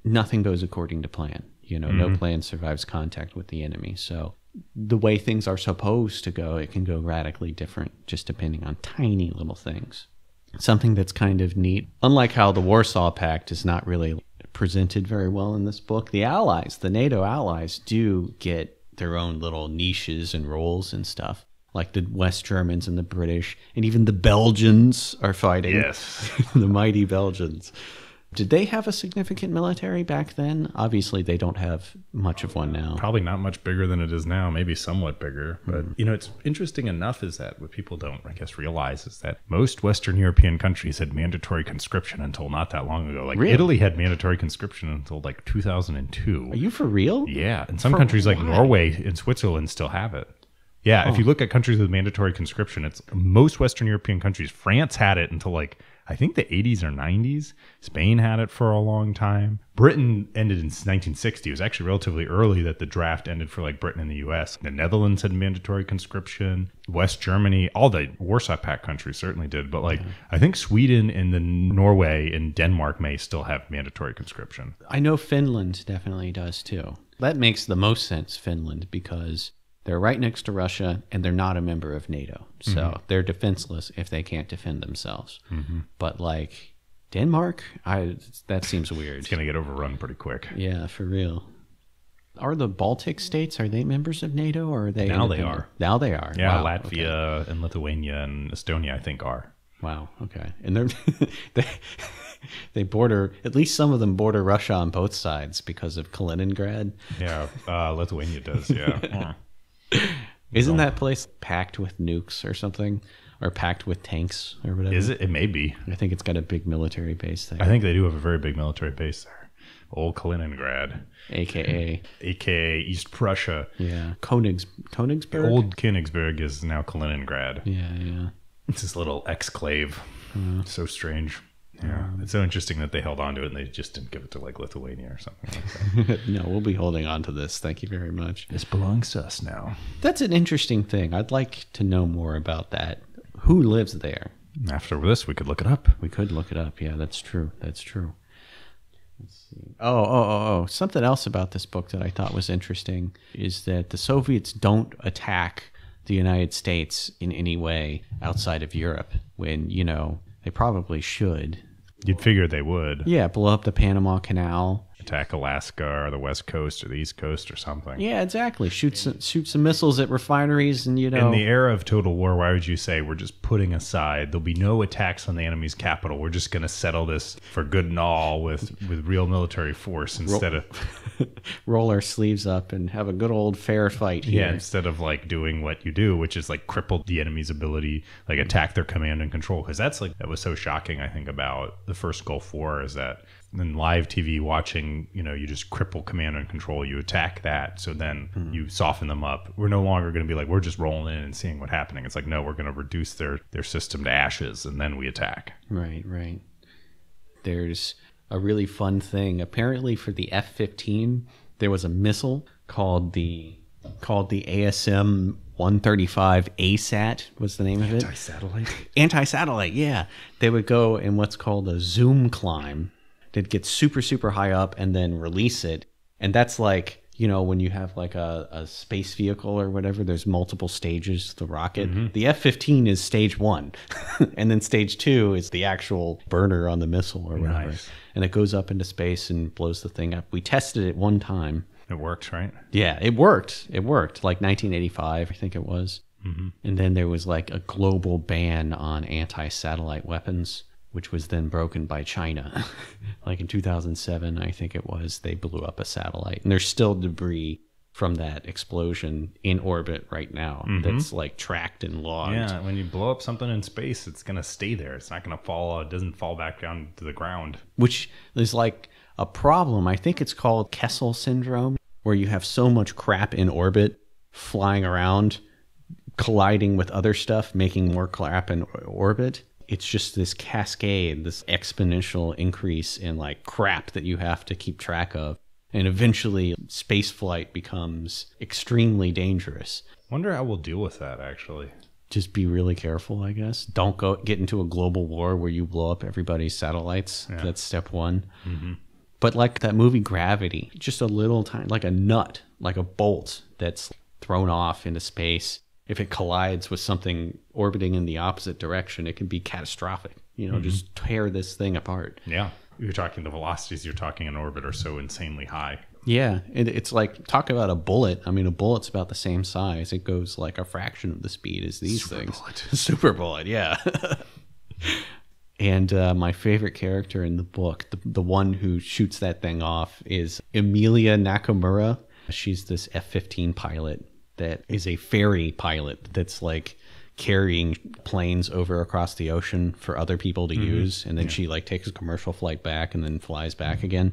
nothing goes according to plan. You know, no plan survives contact with the enemy. So the way things are supposed to go, it can go radically different, just depending on tiny little things. Something that's kind of neat, unlike how the Warsaw Pact is not really presented very well in this book, the allies, the NATO allies, do get their own little niches and roles and stuff. Like the West Germans and the British, and even the Belgians are fighting. Yes. The mighty Belgians. Did they have a significant military back then? Obviously, they don't have much of one now. Probably not much bigger than it is now, maybe somewhat bigger. But, you know, it's interesting enough is that what people don't, I guess, realize is that most Western European countries had mandatory conscription until not that long ago. Like, really? Italy had mandatory conscription until, like, 2002. Are you for real? Yeah. And some countries like Norway and Switzerland still have it. Yeah. Oh. If you look at countries with mandatory conscription, it's most Western European countries. France had it until, like, I think the 80s or 90s. Spain had it for a long time. Britain ended in 1960. It was actually relatively early that the draft ended for like Britain and the US. The Netherlands had mandatory conscription. West Germany, all the Warsaw Pact countries certainly did. But like, I think Sweden and Norway and Denmark may still have mandatory conscription. I know Finland definitely does too. That makes the most sense, Finland, because they're right next to Russia, and they're not a member of NATO. So they're defenseless if they can't defend themselves. But like Denmark, that seems weird. It's going to get overrun pretty quick. Yeah, for real. Are the Baltic states, are they members of NATO? Or are they now independent? They are. Now they are. Yeah, wow, Latvia and Lithuania and Estonia, I think, are. Wow, okay. And they border, at least some of them border Russia on both sides because of Kaliningrad. Yeah, Lithuania does, yeah. Isn't that place packed with nukes or something, or packed with tanks or whatever? Is it? It may be. I think it's got a big military base there. I think they do have a very big military base there. Old Kaliningrad, aka East Prussia. Yeah, Königsberg. Old Königsberg is now Kaliningrad. Yeah, yeah. It's this little exclave. So strange. Yeah, it's so interesting that they held on to it and they just didn't give it to like Lithuania or something like that. No, we'll be holding on to this. Thank you very much. This belongs to us now. That's an interesting thing. I'd like to know more about that. Who lives there? After this, we could look it up. We could look it up. Yeah, that's true. That's true. Let's see. Oh. Something else about this book that I thought was interesting is that the Soviets don't attack the United States in any way outside of Europe when, you know, they probably should. You'd figure they would. Yeah, blow up the Panama Canal. Attack Alaska or the West Coast or the East Coast or something. Yeah, exactly. Shoot some missiles at refineries and, you know. In the era of total war, why would you say we're just putting aside, there'll be no attacks on the enemy's capital. We're just going to settle this for good and all with real military force instead of... Roll our sleeves up and have a good old fair fight here. Yeah, instead of like doing what you do, which is like cripple the enemy's ability, like attack their command and control. Because that's like, that was so shocking, I think, about the first Gulf War is that... And live TV watching, you know, you just cripple command and control. You attack that. So then you soften them up. We're no longer going to be like, we're just rolling in and seeing what's happening. It's like, no, we're going to reduce their system to ashes and then we attack. Right, right. There's a really fun thing. Apparently for the F-15, there was a missile called the ASM 135 ASAT was the name of it. Anti-satellite? Anti-satellite, yeah. They would go in what's called a zoom climb. They'd get super, super high up and then release it. And that's like you know, when you have like a space vehicle or whatever, there's multiple stages to the rocket. Mm-hmm. The F-15 is stage one. And then stage two is the actual burner on the missile or whatever. Nice. And it goes up into space and blows the thing up. We tested it one time. It worked, right? Yeah, it worked. It worked. Like 1985, I think it was. Mm-hmm. And then there was like a global ban on anti-satellite weapons, which was then broken by China. Like in 2007, I think it was, they blew up a satellite. And there's still debris from that explosion in orbit right now, mm-hmm, that's like tracked and logged. Yeah, when you blow up something in space, it's going to stay there. It's not going to fall. It doesn't fall back down to the ground. Which is like a problem. I think it's called Kessel syndrome, where you have so much crap in orbit flying around, colliding with other stuff, making more crap in orbit. It's just this cascade, this exponential increase in like crap that you have to keep track of. And eventually space flight becomes extremely dangerous. Wonder how we'll deal with that, actually. Just be really careful, I guess. Don't go get into a global war where you blow up everybody's satellites. Yeah. That's step one. Mm-hmm. But like that movie Gravity, just a little tiny, like a nut, like a bolt that's thrown off into space. If it collides with something orbiting in the opposite direction, it can be catastrophic. You know, mm-hmm, just tear this thing apart. Yeah. You're talking the velocities you're talking in orbit are so insanely high. Yeah. It's like, talk about a bullet. I mean, a bullet's about the same size. It goes like a fraction of the speed as these things. Super bullet, yeah. And my favorite character in the book, the one who shoots that thing off, is Emilia Nakamura. She's this F-15 pilot. That is a ferry pilot that's like carrying planes over across the ocean for other people to, mm-hmm, use. And then, yeah, she like takes a commercial flight back and then flies back, mm-hmm, again.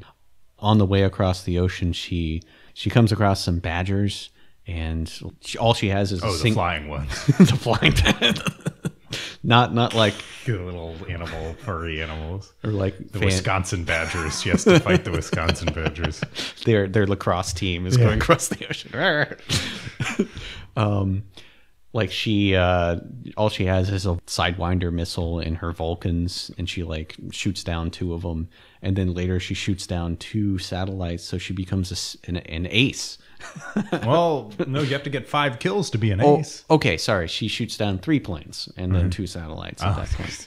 On the way across the ocean, she comes across some badgers, and all she has is the flying ones. The flying not like good little animal, furry animals, or like the Wisconsin Badgers. She has to fight the Wisconsin Badgers. Their lacrosse team is, yeah, going across the ocean. Like she, all she has is a Sidewinder missile in her Vulcans, and she like shoots down two of them, and then later she shoots down two satellites. So she becomes an ace. Well, no, you have to get 5 kills to be an ace. Okay, sorry. She shoots down 3 planes and then 2 satellites at that point.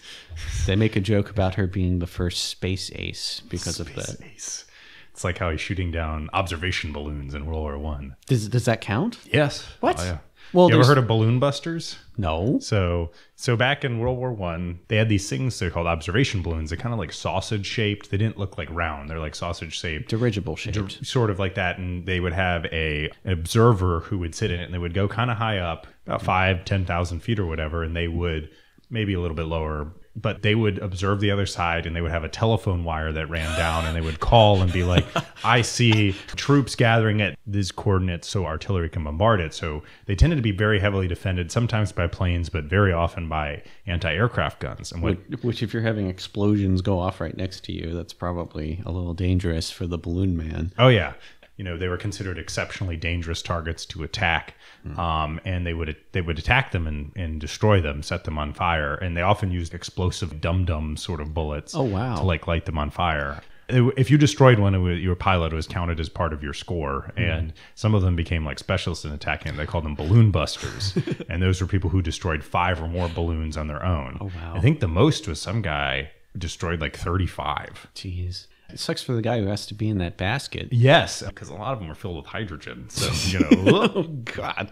They make a joke about her being the first space ace because of that. Ace. It's like how he's shooting down observation balloons in World War I. Does that count? Yes. What? Oh, yeah. Well, you ever heard of balloon busters? No. So back in World War I, they had these things. They're called observation balloons. They're kind of like sausage shaped. They didn't look like round. They're like sausage shaped, dirigible shaped, sort of like that. And they would have an observer who would sit in it, and they would go kind of high up, about 5,000 to 10,000 feet or whatever, and they would, maybe a little bit lower, but they would observe the other side, and they would have a telephone wire that ran down, and they would call and be like, I see troops gathering at these coordinates, so artillery can bombard it. So they tended to be very heavily defended, sometimes by planes, but very often by anti-aircraft guns. And which if you're having explosions go off right next to you, that's probably a little dangerous for the balloon man. Oh, yeah. You know, they were considered exceptionally dangerous targets to attack, and they would attack them and destroy them, set them on fire, and they often used explosive dum-dum sort of bullets. Oh, wow. To like light them on fire. If you destroyed one, your pilot was counted as part of your score, and some of them became like specialists in attacking. They called them balloon busters, and those were people who destroyed 5 or more balloons on their own. Oh, wow. I think the most was some guy who destroyed like 35. Jeez. It sucks for the guy who has to be in that basket. Yes, because a lot of them are filled with hydrogen. So, you know, oh, God.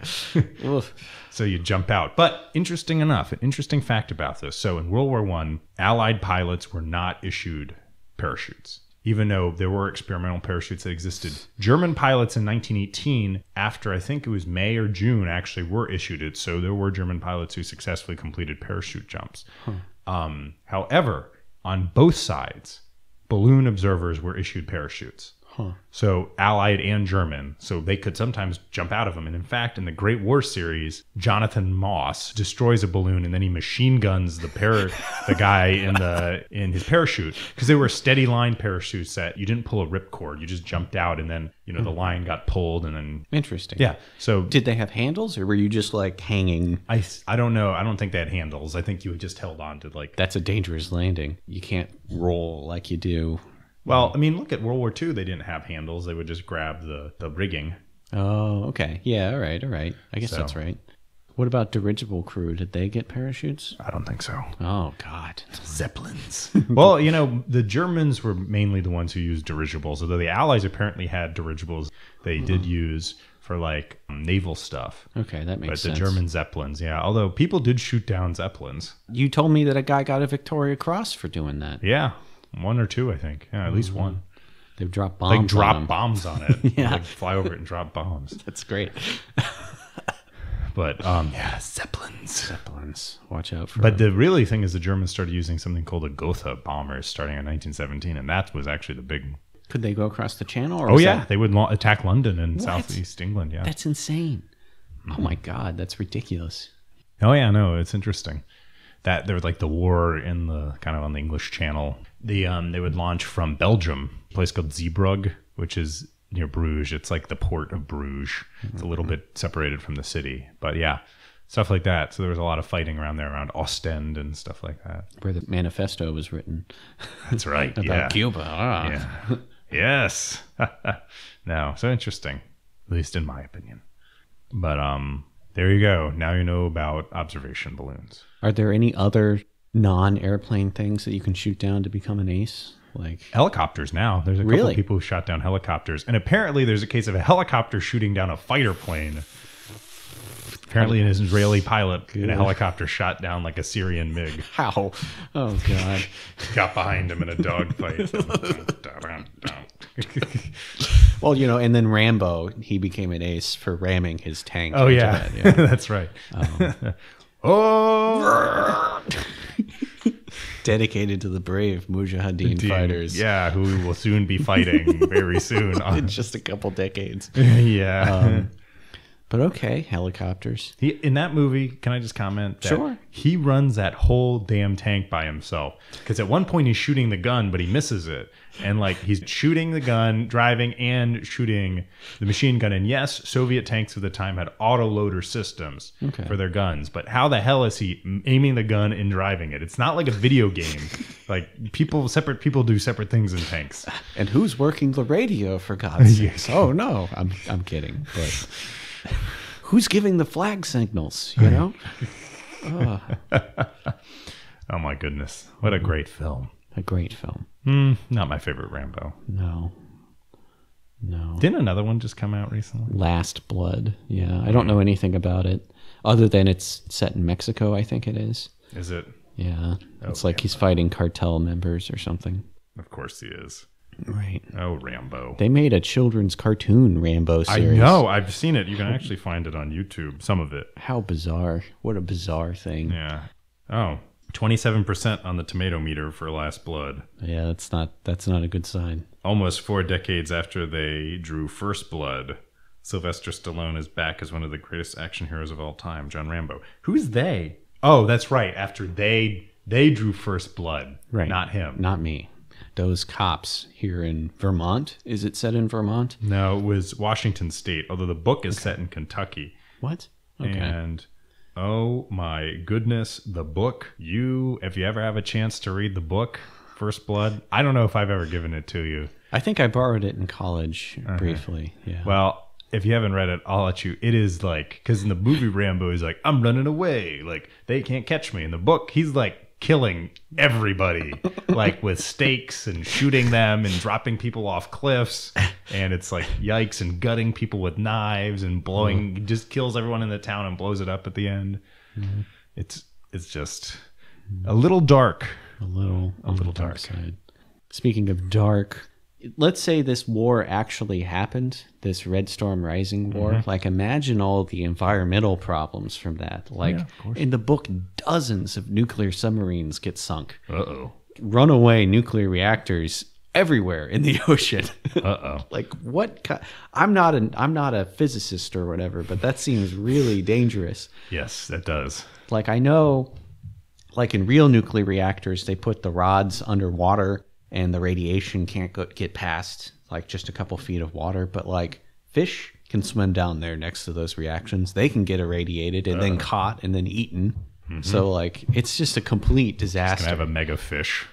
So you jump out. But interesting enough, an interesting fact about this. So in World War I, Allied pilots were not issued parachutes, even though there were experimental parachutes that existed. German pilots in 1918, after I think it was May or June, actually were issued it. So there were German pilots who successfully completed parachute jumps. Huh. However, on both sides, balloon observers were issued parachutes. Huh. So Allied and German. So they could sometimes jump out of them. And in fact, in the Great War series, Jonathan Moss destroys a balloon, and then he machine guns the guy in his parachute, because they were steady line parachutes that you didn't pull a ripcord. You just jumped out, and then, you know, the line got pulled, and then... Interesting. Yeah. So did they have handles, or were you just like hanging? I don't know. I don't think they had handles. I think you just held on to like... That's a dangerous landing. You can't roll like you do Well, I mean, look at World War II. They didn't have handles. They would just grab the rigging. Oh, okay. Yeah, all right. I guess that's right. What about dirigible crew? Did they get parachutes? I don't think so. Oh, God. Zeppelins. Well, you know, the Germans were mainly the ones who used dirigibles, although the Allies apparently had dirigibles they did use for, like, naval stuff. Okay, that makes sense. But the German Zeppelins, yeah. Although people did shoot down Zeppelins. You told me that a guy got a Victoria Cross for doing that. Yeah. One or two, I think. Yeah, at least one. They've dropped bombs on it. They drop bombs on it. Yeah. Like fly over it and drop bombs. That's great. But yeah, Zeppelins. Watch out for. But the really thing is, the Germans started using something called a Gotha bomber starting in 1917, and that was actually the big. Could they go across the Channel? Or they would attack London and Southeast England. Yeah, that's insane. Oh my God, that's ridiculous. Oh yeah, no, it's interesting that there was like the war in the kind of on the English Channel. The they would launch from Belgium, a place called Zeebrugge, which is near Bruges. It's like the port of Bruges. It's a little bit separated from the city, but yeah, stuff like that. So there was a lot of fighting around there, around Ostend and stuff like that, where the manifesto was written. That's right. About Cuba. Yeah. Yes. No, so interesting, at least in my opinion. But there you go. Now you know about observation balloons. Are there any other non-airplane things that you can shoot down to become an ace? Like helicopters now. There's a couple of people who shot down helicopters. And apparently there's a case of a helicopter shooting down a fighter plane. Apparently an Israeli pilot in a helicopter shot down like a Syrian MiG. How? Oh, God. Got behind him in a dogfight. Well, you know, and then Rambo, he became an ace for ramming his tank. Oh, yeah. That, That's right. Oh! Dedicated to the brave Mujahideen fighters. Yeah, who will soon be fighting very soon. In just a couple decades. Yeah. But okay, helicopters. In that movie, can I just comment? Sure. He runs that whole damn tank by himself. Because at one point he's shooting the gun, but he misses it. And like he's shooting the gun, driving, and shooting the machine gun. And yes, Soviet tanks of the time had autoloader systems for their guns. But how the hell is he aiming the gun and driving it? It's not like a video game. Like separate people do separate things in tanks. And who's working the radio, for God's sake? Oh no, I'm kidding. But who's giving the flag signals? You know. Oh my goodness! What a great film! A great film. Not my favorite Rambo. No. Didn't another one just come out recently? Last Blood. Yeah, I don't know anything about it other than it's set in Mexico. I think it is. Is it? Yeah. Oh, it's like Rambo. He's fighting cartel members or something. Of course he is. Right. Oh, Rambo. They made a children's cartoon Rambo series. I know. I've seen it. You can actually find it on YouTube, some of it. How bizarre. What a bizarre thing. Yeah. Oh, 27% on the tomato meter for Last Blood. Yeah, that's not a good sign. Almost 4 decades after they drew First Blood, Sylvester Stallone is back as one of the greatest action heroes of all time, John Rambo. Who's they? Oh, that's right. After they drew First Blood. Right. Not him. Not me. Those cops here in Vermont. Is it set in Vermont? No, it was Washington State, although the book is set in Kentucky. What? Okay. And oh my goodness, the book. If you ever have a chance to read the book, First Blood, I don't know if I've ever given it to you. I think I borrowed it in college briefly. Yeah. Well, if you haven't read it, I'll let you. It is like, because in the movie Rambo is like, I'm running away. Like, they can't catch me. In the book, he's like, killing everybody, like with stakes and shooting them and dropping people off cliffs, and it's like yikes, and gutting people with knives and blowing, just kills everyone in the town and blows it up at the end. It's just a little dark, a little dark side. Speaking of dark, let's say this war actually happened, this Red Storm Rising war. Like, imagine all the environmental problems from that. Like, in the book, dozens of nuclear submarines get sunk. Runaway nuclear reactors everywhere in the ocean. Like, what kind? I'm not a physicist or whatever, but that seems really dangerous. Yes, that does. Like, I know, like in real nuclear reactors, they put the rods underwater, and the radiation can't get past like just a couple feet of water. But like fish can swim down there next to those reactions. They can get irradiated and then caught and then eaten. So like it's just a complete disaster. It's gonna have a mega fish.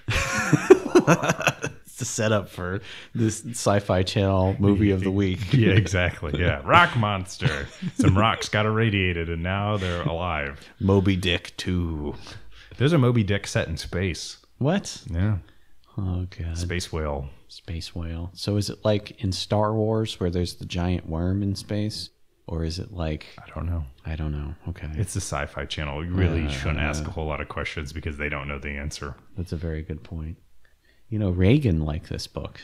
the setup for this sci-fi channel movie of the week. Yeah, exactly. Yeah. Rock monster. Some rocks got irradiated and now they're alive. Moby Dick 2. There's a Moby Dick set in space. What? Yeah. Oh, God. Space whale. Space whale. So is it like in Star Wars where there's the giant worm in space? Or is it like... I don't know. I don't know. Okay. It's the Sci-Fi Channel. You really shouldn't ask a whole lot of questions because they don't know the answer. That's a very good point. You know, Reagan liked this book.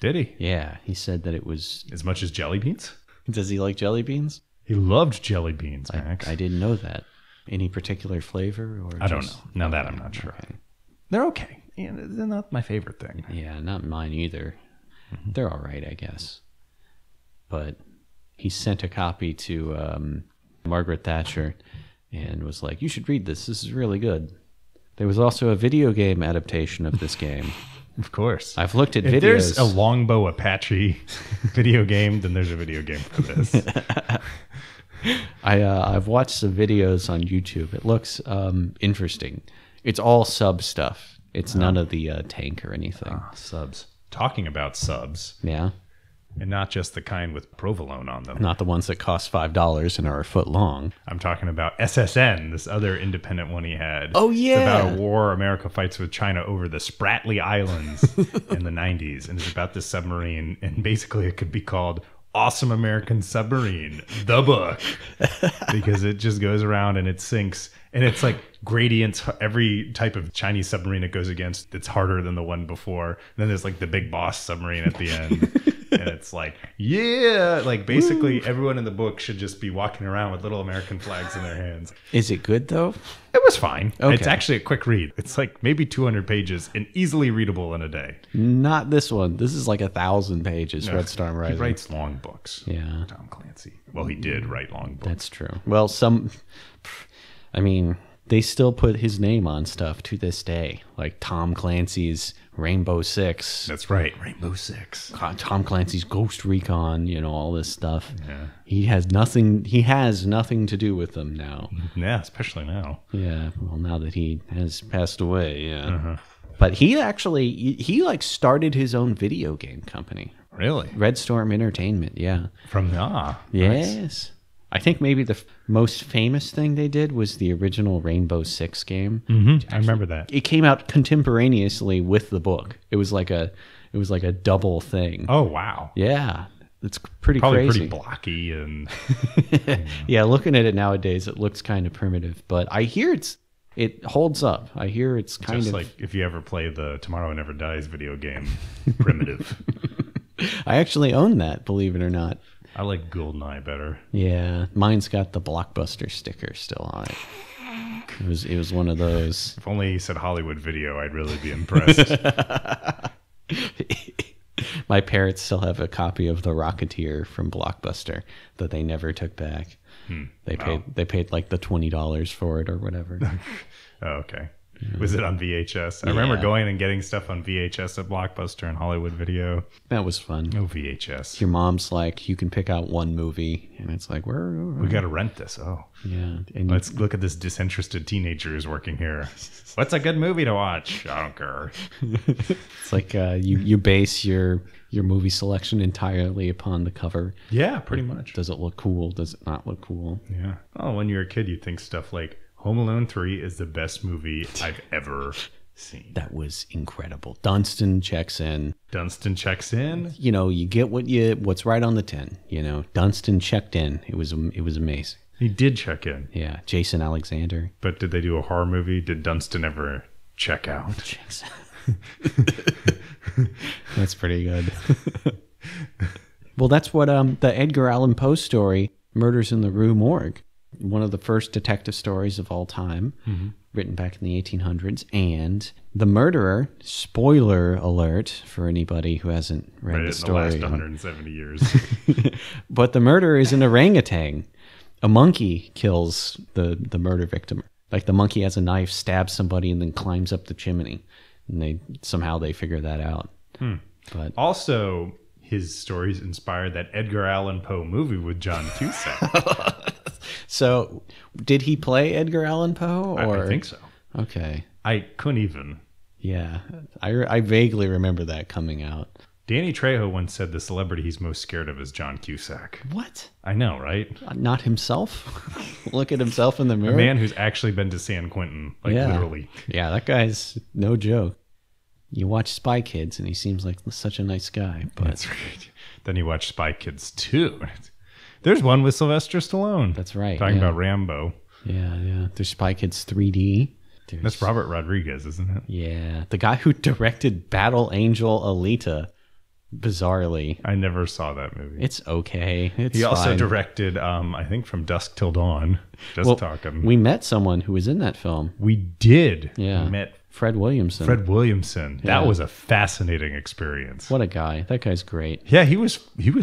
Did he? Yeah. He said that it was... As much as jelly beans? Does he like jelly beans? He loved jelly beans, Max. I didn't know that. Any particular flavor? Or I don't know. Now that I'm not sure. Okay. They're okay. Yeah, they're not my favorite thing. Yeah, not mine either. Mm-hmm. They're all right, I guess. But... He sent a copy to Margaret Thatcher and was like, you should read this. This is really good. There was also a video game adaptation of this game. Of course. I've looked at videos. If there's a Longbow Apache video game, then there's a video game for this. I've watched some videos on YouTube. It looks interesting. It's all sub stuff. It's none of the tank or anything. Subs. Talking about subs. Yeah. And not just the kind with provolone on them. Not the ones that cost $5 and are a foot long. I'm talking about SSN, this other independent one he had. Oh, yeah. It's about a war America fights with China over the Spratly Islands in the 90s. And it's about this submarine. And basically it could be called Awesome American Submarine, the book. Because it just goes around and it sinks. And it's like gradients, every type of Chinese submarine it goes against. It's harder than the one before. And then there's like the big boss submarine at the end. And it's like, yeah, like basically everyone in the book should just be walking around with little American flags in their hands. Is it good, though? It was fine. Okay. It's actually a quick read. It's like maybe 200 pages and easily readable in a day. Not this one. This is like 1,000 pages, no, Red Storm Rising. He writes long books. Yeah. Tom Clancy. Well, he did write long books. That's true. Well, I mean, they still put his name on stuff to this day, like Tom Clancy's Rainbow Six. That's right, Rainbow Six. Tom Clancy's Ghost Recon, you know, all this stuff. Yeah. He has nothing to do with them now. Yeah, especially now. Yeah, well, now that he has passed away, yeah. Uh-huh. But he actually, he started his own video game company. Really? Red Storm Entertainment, yeah. From yes. Nice. I think maybe the most famous thing they did was the original Rainbow Six game. Mm-hmm. Actually, I remember that. It came out contemporaneously with the book. It was like a double thing. Oh, wow. Yeah. It's pretty crazy. Probably pretty blocky. And you know. Yeah, looking at it nowadays, it looks kind of primitive. But I hear it holds up. I hear it's kind just of... Just like if you ever play the Tomorrow Never Dies video game, primitive. I actually own that, believe it or not. I like GoldenEye better. Yeah, mine's got the Blockbuster sticker still on it. It was one of those. If only you said Hollywood Video, I'd really be impressed. My parents still have a copy of The Rocketeer from Blockbuster that they never took back. They paid like the $20 for it or whatever. Oh, okay. Was it on VHS? I remember going and getting stuff on VHS at Blockbuster and Hollywood Video. That was fun. No VHS. Your mom's like, you can pick out one movie, and it's like, we got to rent this. Oh, yeah. And let's look at this disinterested teenager who's working here. What's a good movie to watch? I don't care. It's like you base your movie selection entirely upon the cover. Yeah, pretty much. Does it look cool? Does it not look cool? Yeah. Oh, when you're a kid, you think stuff like, Home Alone 3 is the best movie I've ever seen. That was incredible. Dunstan checks in. Dunstan checks in? You know, you get what's right on the tin. You know, Dunstan checked in. It was amazing. He did check in. Yeah, Jason Alexander. But did they do a horror movie? Did Dunstan ever check out? Checks out. That's pretty good. Well, that's what the Edgar Allan Poe story, Murders in the Rue Morgue. One of the first detective stories of all time, written back in the 1800s. And the murderer, spoiler alert for anybody who hasn't read the story. Right in the last 170 years. But the murderer is an orangutan. A monkey kills the murder victim. Like the monkey has a knife, stabs somebody, and then climbs up the chimney. And somehow they figure that out. Hmm. But also, his stories inspired that Edgar Allan Poe movie with John Cusack. So, did he play Edgar Allan Poe? Or? I think so. Okay. I couldn't even. Yeah, I vaguely remember that coming out. Danny Trejo once said the celebrity he's most scared of is John Cusack. What? I know, right? Not himself? Look at himself in the mirror? A man who's actually been to San Quentin, like literally. Yeah, that guy's no joke. You watch Spy Kids, and he seems like such a nice guy. But that's right. Then you watch Spy Kids 2. There's one with Sylvester Stallone. That's right. Talking about Rambo. Yeah, yeah. There's Spy Kids 3D. That's Robert Rodriguez, isn't it? Yeah. The guy who directed Battle Angel Alita, bizarrely. I never saw that movie. It's okay. It's He also fine. Directed, I think, From Dusk Till Dawn. We met someone who was in that film. We did. Yeah. We met Fred Williamson. Yeah. That was a fascinating experience. What a guy. That guy's great. Yeah, he was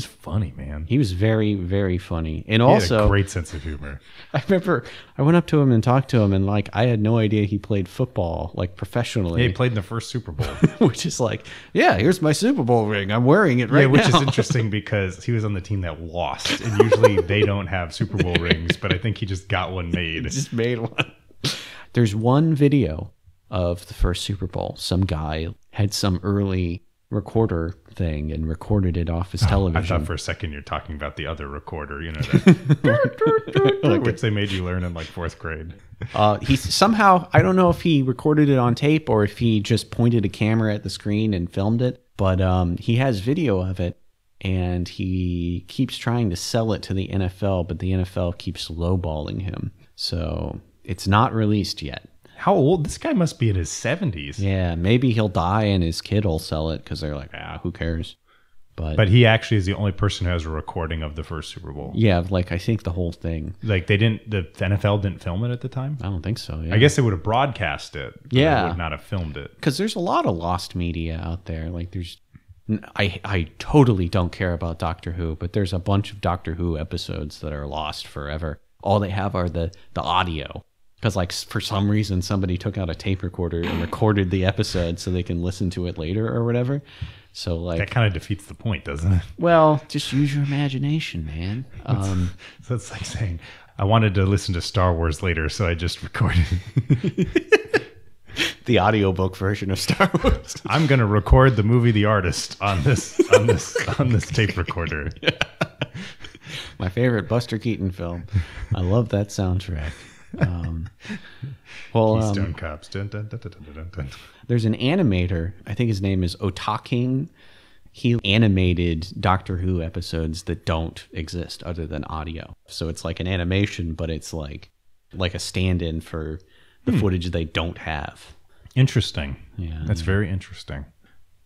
funny, man. He was very, very funny. And he also had a great sense of humor. I remember I went up to him and talked to him, and like I had no idea he played football, like professionally. Yeah, he played in the first Super Bowl. Which is like, yeah, here's my Super Bowl ring. I'm wearing it right now. Yeah, which is interesting because he was on the team that lost. And usually they don't have Super Bowl rings, but I think he just got one made. He just made one. There's one video of the first Super Bowl. Some guy had some early recorder thing and recorded it off his television. I thought for a second you're talking about the other recorder, you know, that which they made you learn in like fourth grade. He somehow, I don't know if he recorded it on tape or if he just pointed a camera at the screen and filmed it, but he has video of it, and he keeps trying to sell it to the NFL, but the NFL keeps lowballing him. So it's not released yet. How old? This guy must be in his 70s. Yeah, maybe he'll die and his kid will sell it because they're like, who cares? But he actually is the only person who has a recording of the first Super Bowl. Yeah, like I think the whole thing. Like the NFL didn't film it at the time? I don't think so, yeah. I guess they would have broadcast it. Yeah. They would not have filmed it. Because there's a lot of lost media out there. Like there's, I totally don't care about Doctor Who, but there's a bunch of Doctor Who episodes that are lost forever. All they have are the audio. Because, like, for some reason, somebody took out a tape recorder and recorded the episode so they can listen to it later or whatever. So, like, that kind of defeats the point, doesn't it? Well, just use your imagination, man. That's like saying, I wanted to listen to Star Wars later, so I just recorded the audiobook version of Star Wars. I'm going to record the movie The Artist on this tape recorder. Yeah. My favorite Buster Keaton film. I love that soundtrack. Keystone Cops. Dun, dun, dun, dun, dun, dun, dun. There's an animator, I think his name is Otaking. He animated Doctor Who episodes that don't exist other than audio. So it's like an animation, but it's like a stand-in for the footage they don't have. Interesting. Yeah, that's very interesting.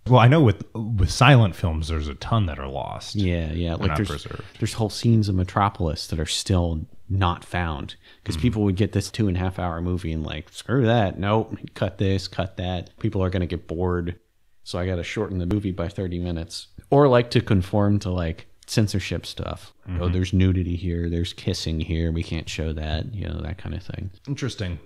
Well, I know with silent films, there's a ton that are lost. Yeah, yeah. Like there's whole scenes of Metropolis that are still not found because people would get this 2.5 hour movie and like, screw that. Nope. Cut this, cut that. People are going to get bored. So I got to shorten the movie by 30 minutes or like to conform to like censorship stuff. Mm-hmm. Oh, there's nudity here. There's kissing here. We can't show that, you know, that kind of thing. Interesting.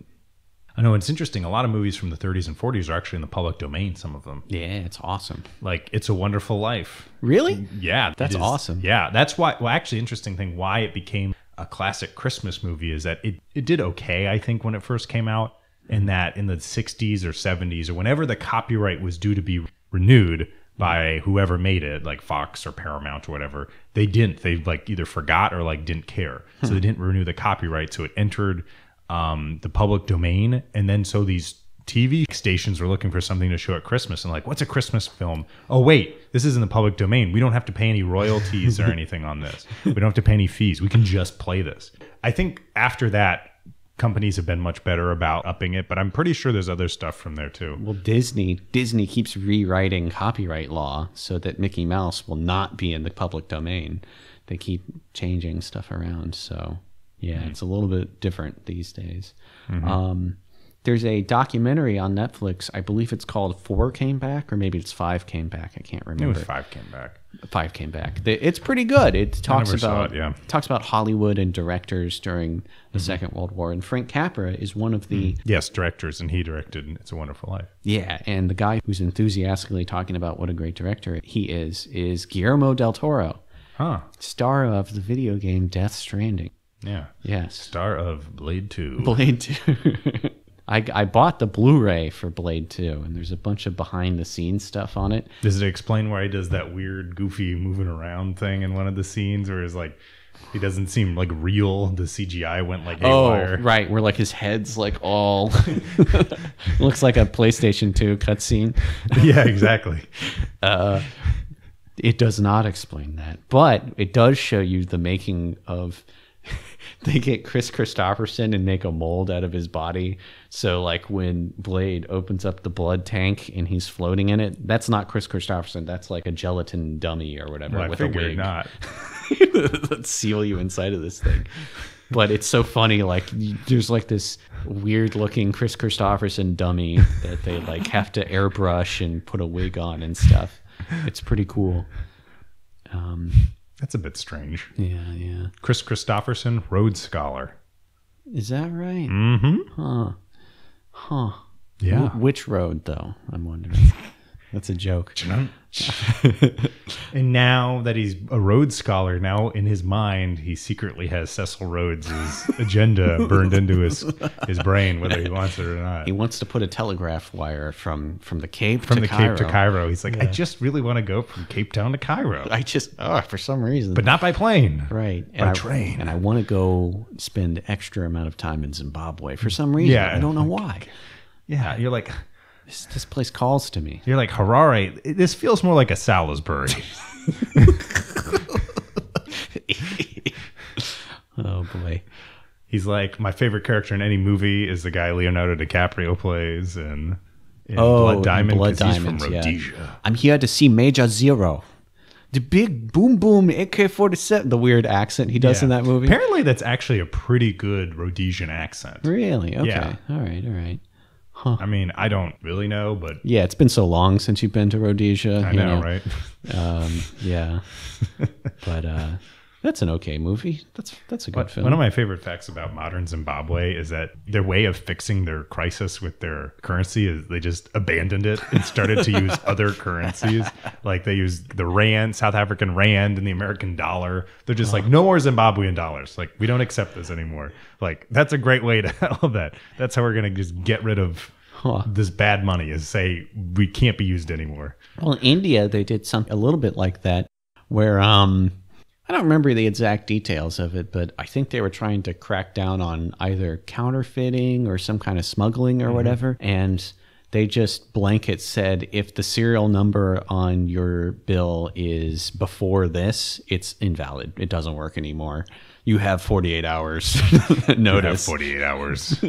I know it's interesting. A lot of movies from the 30s and 40s are actually in the public domain, some of them. Yeah, it's awesome. Like, It's a Wonderful Life. Really? Yeah. That's awesome. Yeah. That's why, well, actually, interesting thing, why it became a classic Christmas movie is that it did okay, I think, when it first came out, and that in the 60s or 70s or whenever the copyright was due to be renewed by whoever made it, like Fox or Paramount or whatever, they didn't. They like either forgot or like didn't care. So they didn't renew the copyright. So it entered the public domain, and then so these TV stations were looking for something to show at Christmas and like, what's a Christmas film? Oh wait, this is in the public domain. We don't have to pay any royalties or anything on this. We don't have to pay any fees. We can just play this. I think after that, companies have been much better about upping it, but I'm pretty sure there's other stuff from there too. Well, Disney keeps rewriting copyright law so that Mickey Mouse will not be in the public domain. They keep changing stuff around, so yeah, it's a little bit different these days. There's a documentary on Netflix. I believe it's called 4 Came Back, or maybe it's 5 Came Back. I can't remember. It was 5 Came Back. 5 Came Back. It's pretty good. It talks about Hollywood and directors during the Second World War. And Frank Capra is one of the... Yes, directors, and he directed It's a Wonderful Life. Yeah, and the guy who's enthusiastically talking about what a great director he is Guillermo del Toro, star of the video game Death Stranding. Yeah. Yes. Star of Blade 2. I bought the Blu-ray for Blade 2, and there's a bunch of behind-the-scenes stuff on it. Does it explain why he does that weird, goofy, moving around thing in one of the scenes, or is like he doesn't seem like real? The CGI went like haywire. Oh, right, where like his head's like all looks like a PlayStation 2 cutscene. Yeah, exactly. It does not explain that, but it does show you the making of. They get Chris Christopherson and make a mold out of his body. So like when Blade opens up the blood tank and he's floating in it, that's not Chris Christopherson. That's like a gelatin dummy or whatever. Well, with I figured not. Let's seal you inside of this thing. But it's so funny. Like there's like this weird looking Chris Christopherson dummy that they like have to airbrush and put a wig on and stuff. It's pretty cool. That's a bit strange. Yeah, yeah. Chris Christopherson, Rhodes Scholar. Is that right? Mm-hmm. Huh. Yeah. Which road, though? I'm wondering. That's a joke. And now that he's a Rhodes Scholar, now in his mind, he secretly has Cecil Rhodes' agenda burned into his brain, whether he wants it or not. He wants to put a telegraph wire from the Cape from to the Cairo. Cape to Cairo. He's like, yeah. I just really want to go from Cape Town to Cairo. I just, for some reason. But not by plane. Right. By train. And I want to go spend extra amount of time in Zimbabwe for some reason. Yeah, I don't know why. Yeah, you're like... This place calls to me. You're like, Harare, this feels more like a Salisbury. Oh, boy. He's like, my favorite character in any movie is the guy Leonardo DiCaprio plays in Blood Diamond. Blood Diamond, he's from Rhodesia. Yeah. I'm here to see Major Zero. The big boom boom AK-47. The weird accent he does in that movie. Apparently that's actually a pretty good Rhodesian accent. Really? Okay. Yeah. All right. Huh. I mean, I don't really know, but... Yeah, it's been so long since you've been to Rhodesia. I know, right? Yeah. But that's an okay movie. That's a good film. One of my favorite facts about modern Zimbabwe is that their way of fixing their crisis with their currency is they just abandoned it and started to use other currencies. Like they use the rand, South African rand, and the American dollar. They're just like, no more Zimbabwean dollars. Like, we don't accept this anymore. Like, that's a great way to handle that. That's how we're going to just get rid of... This bad money is say we can't be used anymore. Well, in India, they did something a little bit like that where I don't remember the exact details of it, but I think they were trying to crack down on either counterfeiting or some kind of smuggling or whatever. And they just blanket said, if the serial number on your bill is before this, it's invalid. It doesn't work anymore. You have 48 hours notice. You have 48 hours.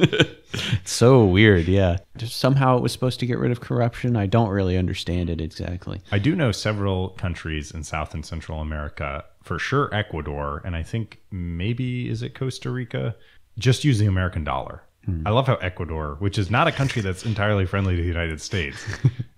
So weird, yeah. Somehow it was supposed to get rid of corruption. I don't really understand it exactly. I do know several countries in South and Central America, for sure Ecuador, and I think maybe, is it Costa Rica? Just use the American dollar. I love how Ecuador, which is not a country that's entirely friendly to the United States,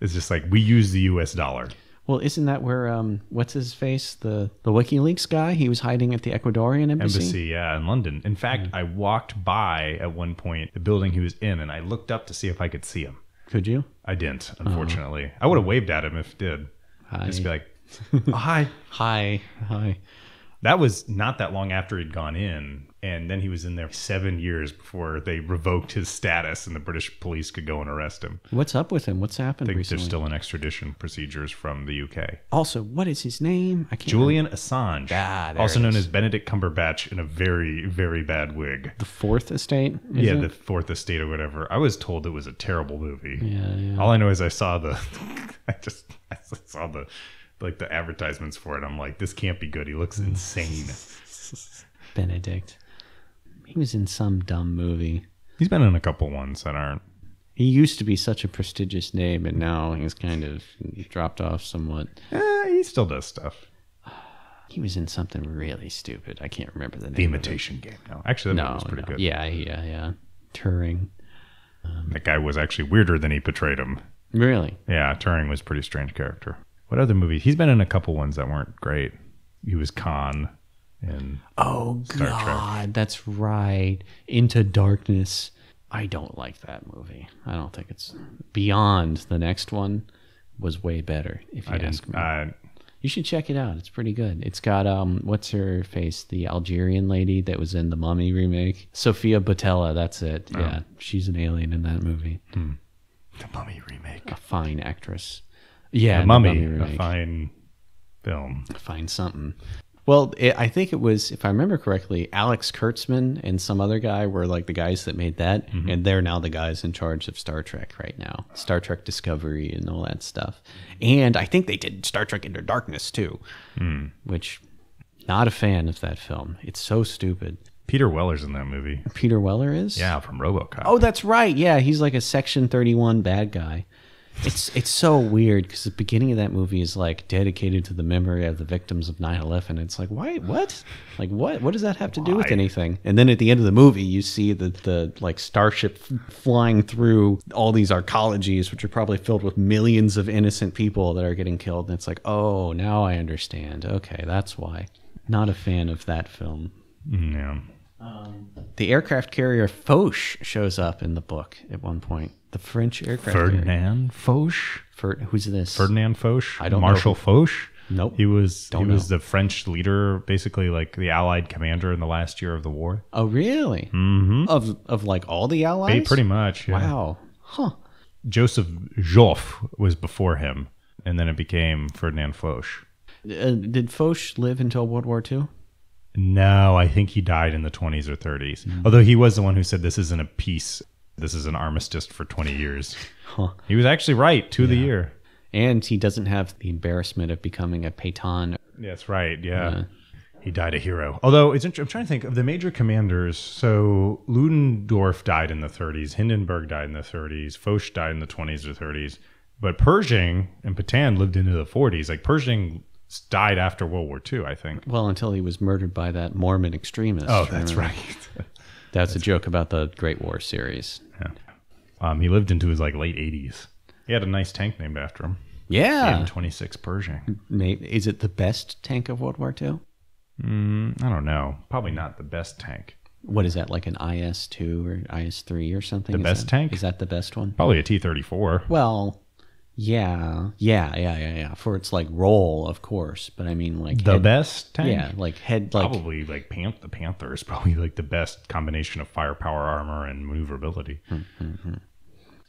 is just like, we use the U.S. dollar. Well, isn't that where, what's his face? The WikiLeaks guy? He was hiding at the Ecuadorian embassy? Embassy, in London. In fact, I walked by at one point the building he was in, and I looked up to see if I could see him. Could you? I didn't, unfortunately. I would have waved at him if it did. Hi. Just be like, oh, hi. Hi. That was not that long after he'd gone in, and then he was in there 7 years before they revoked his status and the British police could go and arrest him. What's up with him? What's happened recently? There's still an extradition procedures from the UK. Also, what is his name? I can't Julian remember. Assange, also known as Benedict Cumberbatch in a very, very bad wig. The Fourth Estate? The Fourth Estate or whatever. I was told it was a terrible movie. Yeah. All I know is I saw the... I saw the... Like the advertisements for it, I'm like, this can't be good. He looks insane. Benedict. He was in some dumb movie. He's been in a couple ones that aren't. He used to be such a prestigious name, but now he's kind of dropped off somewhat. He still does stuff. He was in something really stupid. I can't remember the name. The Imitation Game. No, actually, that was pretty good. Yeah. Turing. That guy was actually weirder than he portrayed him. Really? Yeah, Turing was a pretty strange character. What other movies? He's been in a couple ones that weren't great. He was Khan in Star Trek. Oh, God, that's right. Into Darkness. I don't like that movie. I don't think it's... Beyond, the next one, was way better, if you ask me. You should check it out. It's pretty good. It's got, what's her face? The Algerian lady that was in the Mummy remake. Sophia Boutella, that's it. Oh. Yeah, she's an alien in that movie. Hmm. The Mummy remake. A fine actress. Yeah, the Mummy remake. A fine film. A fine something. Well, I think it was, if I remember correctly, Alex Kurtzman and some other guy were like the guys that made that. Mm-hmm. And they're now the guys in charge of Star Trek right now. Star Trek Discovery and all that stuff. And I think they did Star Trek Into Darkness too, which, not a fan of that film. It's so stupid. Peter Weller's in that movie. Peter Weller is? Yeah, from RoboCop. Oh, that's right. Yeah, he's like a Section 31 bad guy. It's so weird because the beginning of that movie is like dedicated to the memory of the victims of 9/11. It's like, why? What? Like, what? What does that have to do with anything? And then at the end of the movie, you see the like starship flying through all these arcologies, which are probably filled with millions of innocent people that are getting killed. And it's like, oh, now I understand. Okay, that's why. Not a fan of that film. No. The aircraft carrier Foch shows up in the book at one point. The French aircraft carrier. Ferdinand Foch? Who's this? Ferdinand Foch? I don't know. Marshal Foch? Nope. He was the French leader, basically like the Allied commander in the last year of the war. Oh, really? Mm-hmm. Of like all the Allies? Pretty much, yeah. Wow. Huh. Joseph Joffre was before him, and then it became Ferdinand Foch. Did Foch live until World War II? No, I think he died in the 20s or 30s. Mm-hmm. Although he was the one who said this isn't a peace, this is an armistice for 20 years. Huh. He was actually right to the year. And he doesn't have the embarrassment of becoming a Paytan. That's right, yeah. He died a hero. Although, it's I'm trying to think of the major commanders. So Ludendorff died in the 30s. Hindenburg died in the 30s. Foch died in the 20s or 30s. But Pershing and Petain lived into the 40s. Like Pershing died after World War II, I think. Well, until he was murdered by that Mormon extremist. Oh, that's right. That's a joke about the Great War series. Yeah. He lived into his like late 80s. He had a nice tank named after him. Yeah. M26 Pershing. Is it the best tank of World War II? I don't know. Probably not the best tank. What is that, like an IS-2 or IS-3 or something? The best tank? Is that the best one? Probably a T-34. Well, yeah. For its like role, of course. But I mean, like the best tank. Yeah, like head. Like, probably like the Panther is probably like the best combination of firepower, armor, and maneuverability.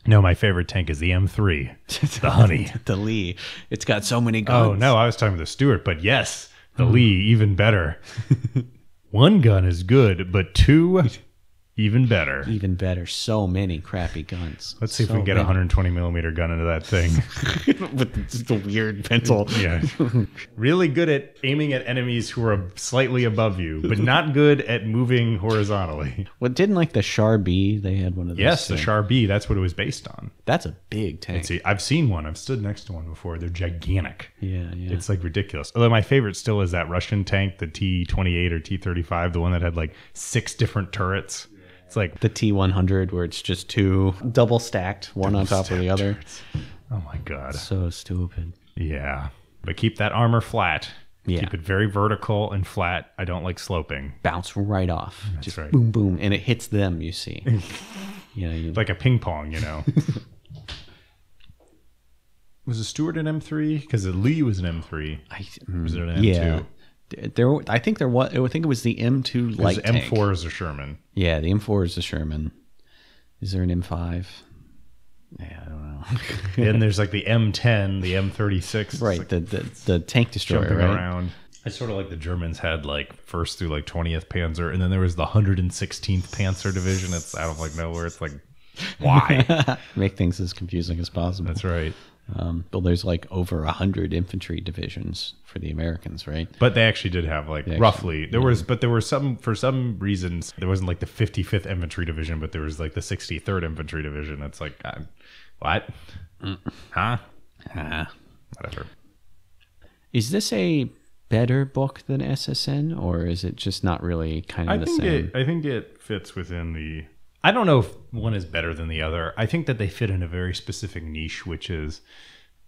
No, my favorite tank is the M3, the Honey, the Lee. It's got so many guns. Oh no, I was talking about the Stuart, but yes, the Lee even better. One gun is good, but two. Even better. Even better. So many crappy guns. Let's see if we can get a 120 millimeter gun into that thing. With just a weird pencil. Yeah. Really good at aiming at enemies who are slightly above you, but not good at moving horizontally. Well, didn't like the Char B? They had one of those. Yes, the Char B. That's what it was based on. That's a big tank. See, I've seen one. I've stood next to one before. They're gigantic. Yeah, yeah. It's like ridiculous. Although my favorite still is that Russian tank, the T-28 or T-35, the one that had like 6 different turrets. It's like the T-100 where it's just 2 double stacked, one double on top of the other. Turrets. Oh my God. So stupid. Yeah. But keep that armor flat. Yeah. Keep it very vertical and flat. I don't like sloping. Bounce right off. That's just right. Boom, boom. And it hits them, you see. You know, like a ping pong, you know. Was the Stuart an M3? Because the Lee was an M3. Was it an M2? Yeah. I think it was the M2 light tank. M4 is a Sherman. Yeah, the M4 is a Sherman. Is there an M5? Yeah, I don't know. Then there's like the M10, the M36. Right, like the tank destroyer. Jumping around. I sort of like the Germans had like 1st through like 20th Panzer, and then there was the 116th Panzer Division. It's out of like nowhere. It's like, why? Make things as confusing as possible. That's right. But there's like over 100 infantry divisions for the Americans, right? But they actually did have like roughly there were some, for some reasons there wasn't like the 55th infantry division, but there was like the 63rd infantry division. That's like what? Huh? Whatever. Is this a better book than SSN, or is it just not really kind of the same? I think it fits within the. I don't know if one is better than the other. I think that they fit in a very specific niche, which is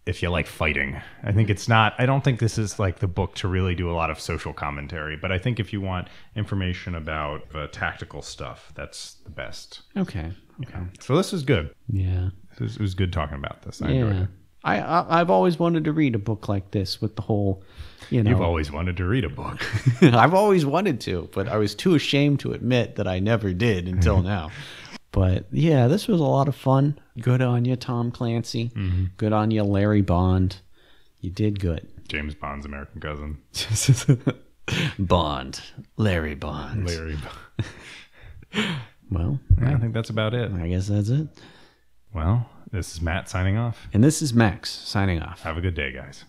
if you like fighting. I think it's not, I don't think this is like the book to really do a lot of social commentary, but I think if you want information about tactical stuff, that's the best. Okay. Yeah. So this is good. Yeah. It was good talking about this. I enjoyed it. I've always wanted to read a book like this with the whole, you know. You've always wanted to read a book. I've always wanted to, but I was too ashamed to admit that I never did until now. But yeah, this was a lot of fun. Good on you, Tom Clancy. Mm-hmm. Good on you, Larry Bond. You did good. James Bond's American cousin. Bond. Larry Bond. Larry Bond. Well, yeah, I think that's about it. I guess that's it. Well, this is Matt signing off. And this is Max signing off. Have a good day, guys.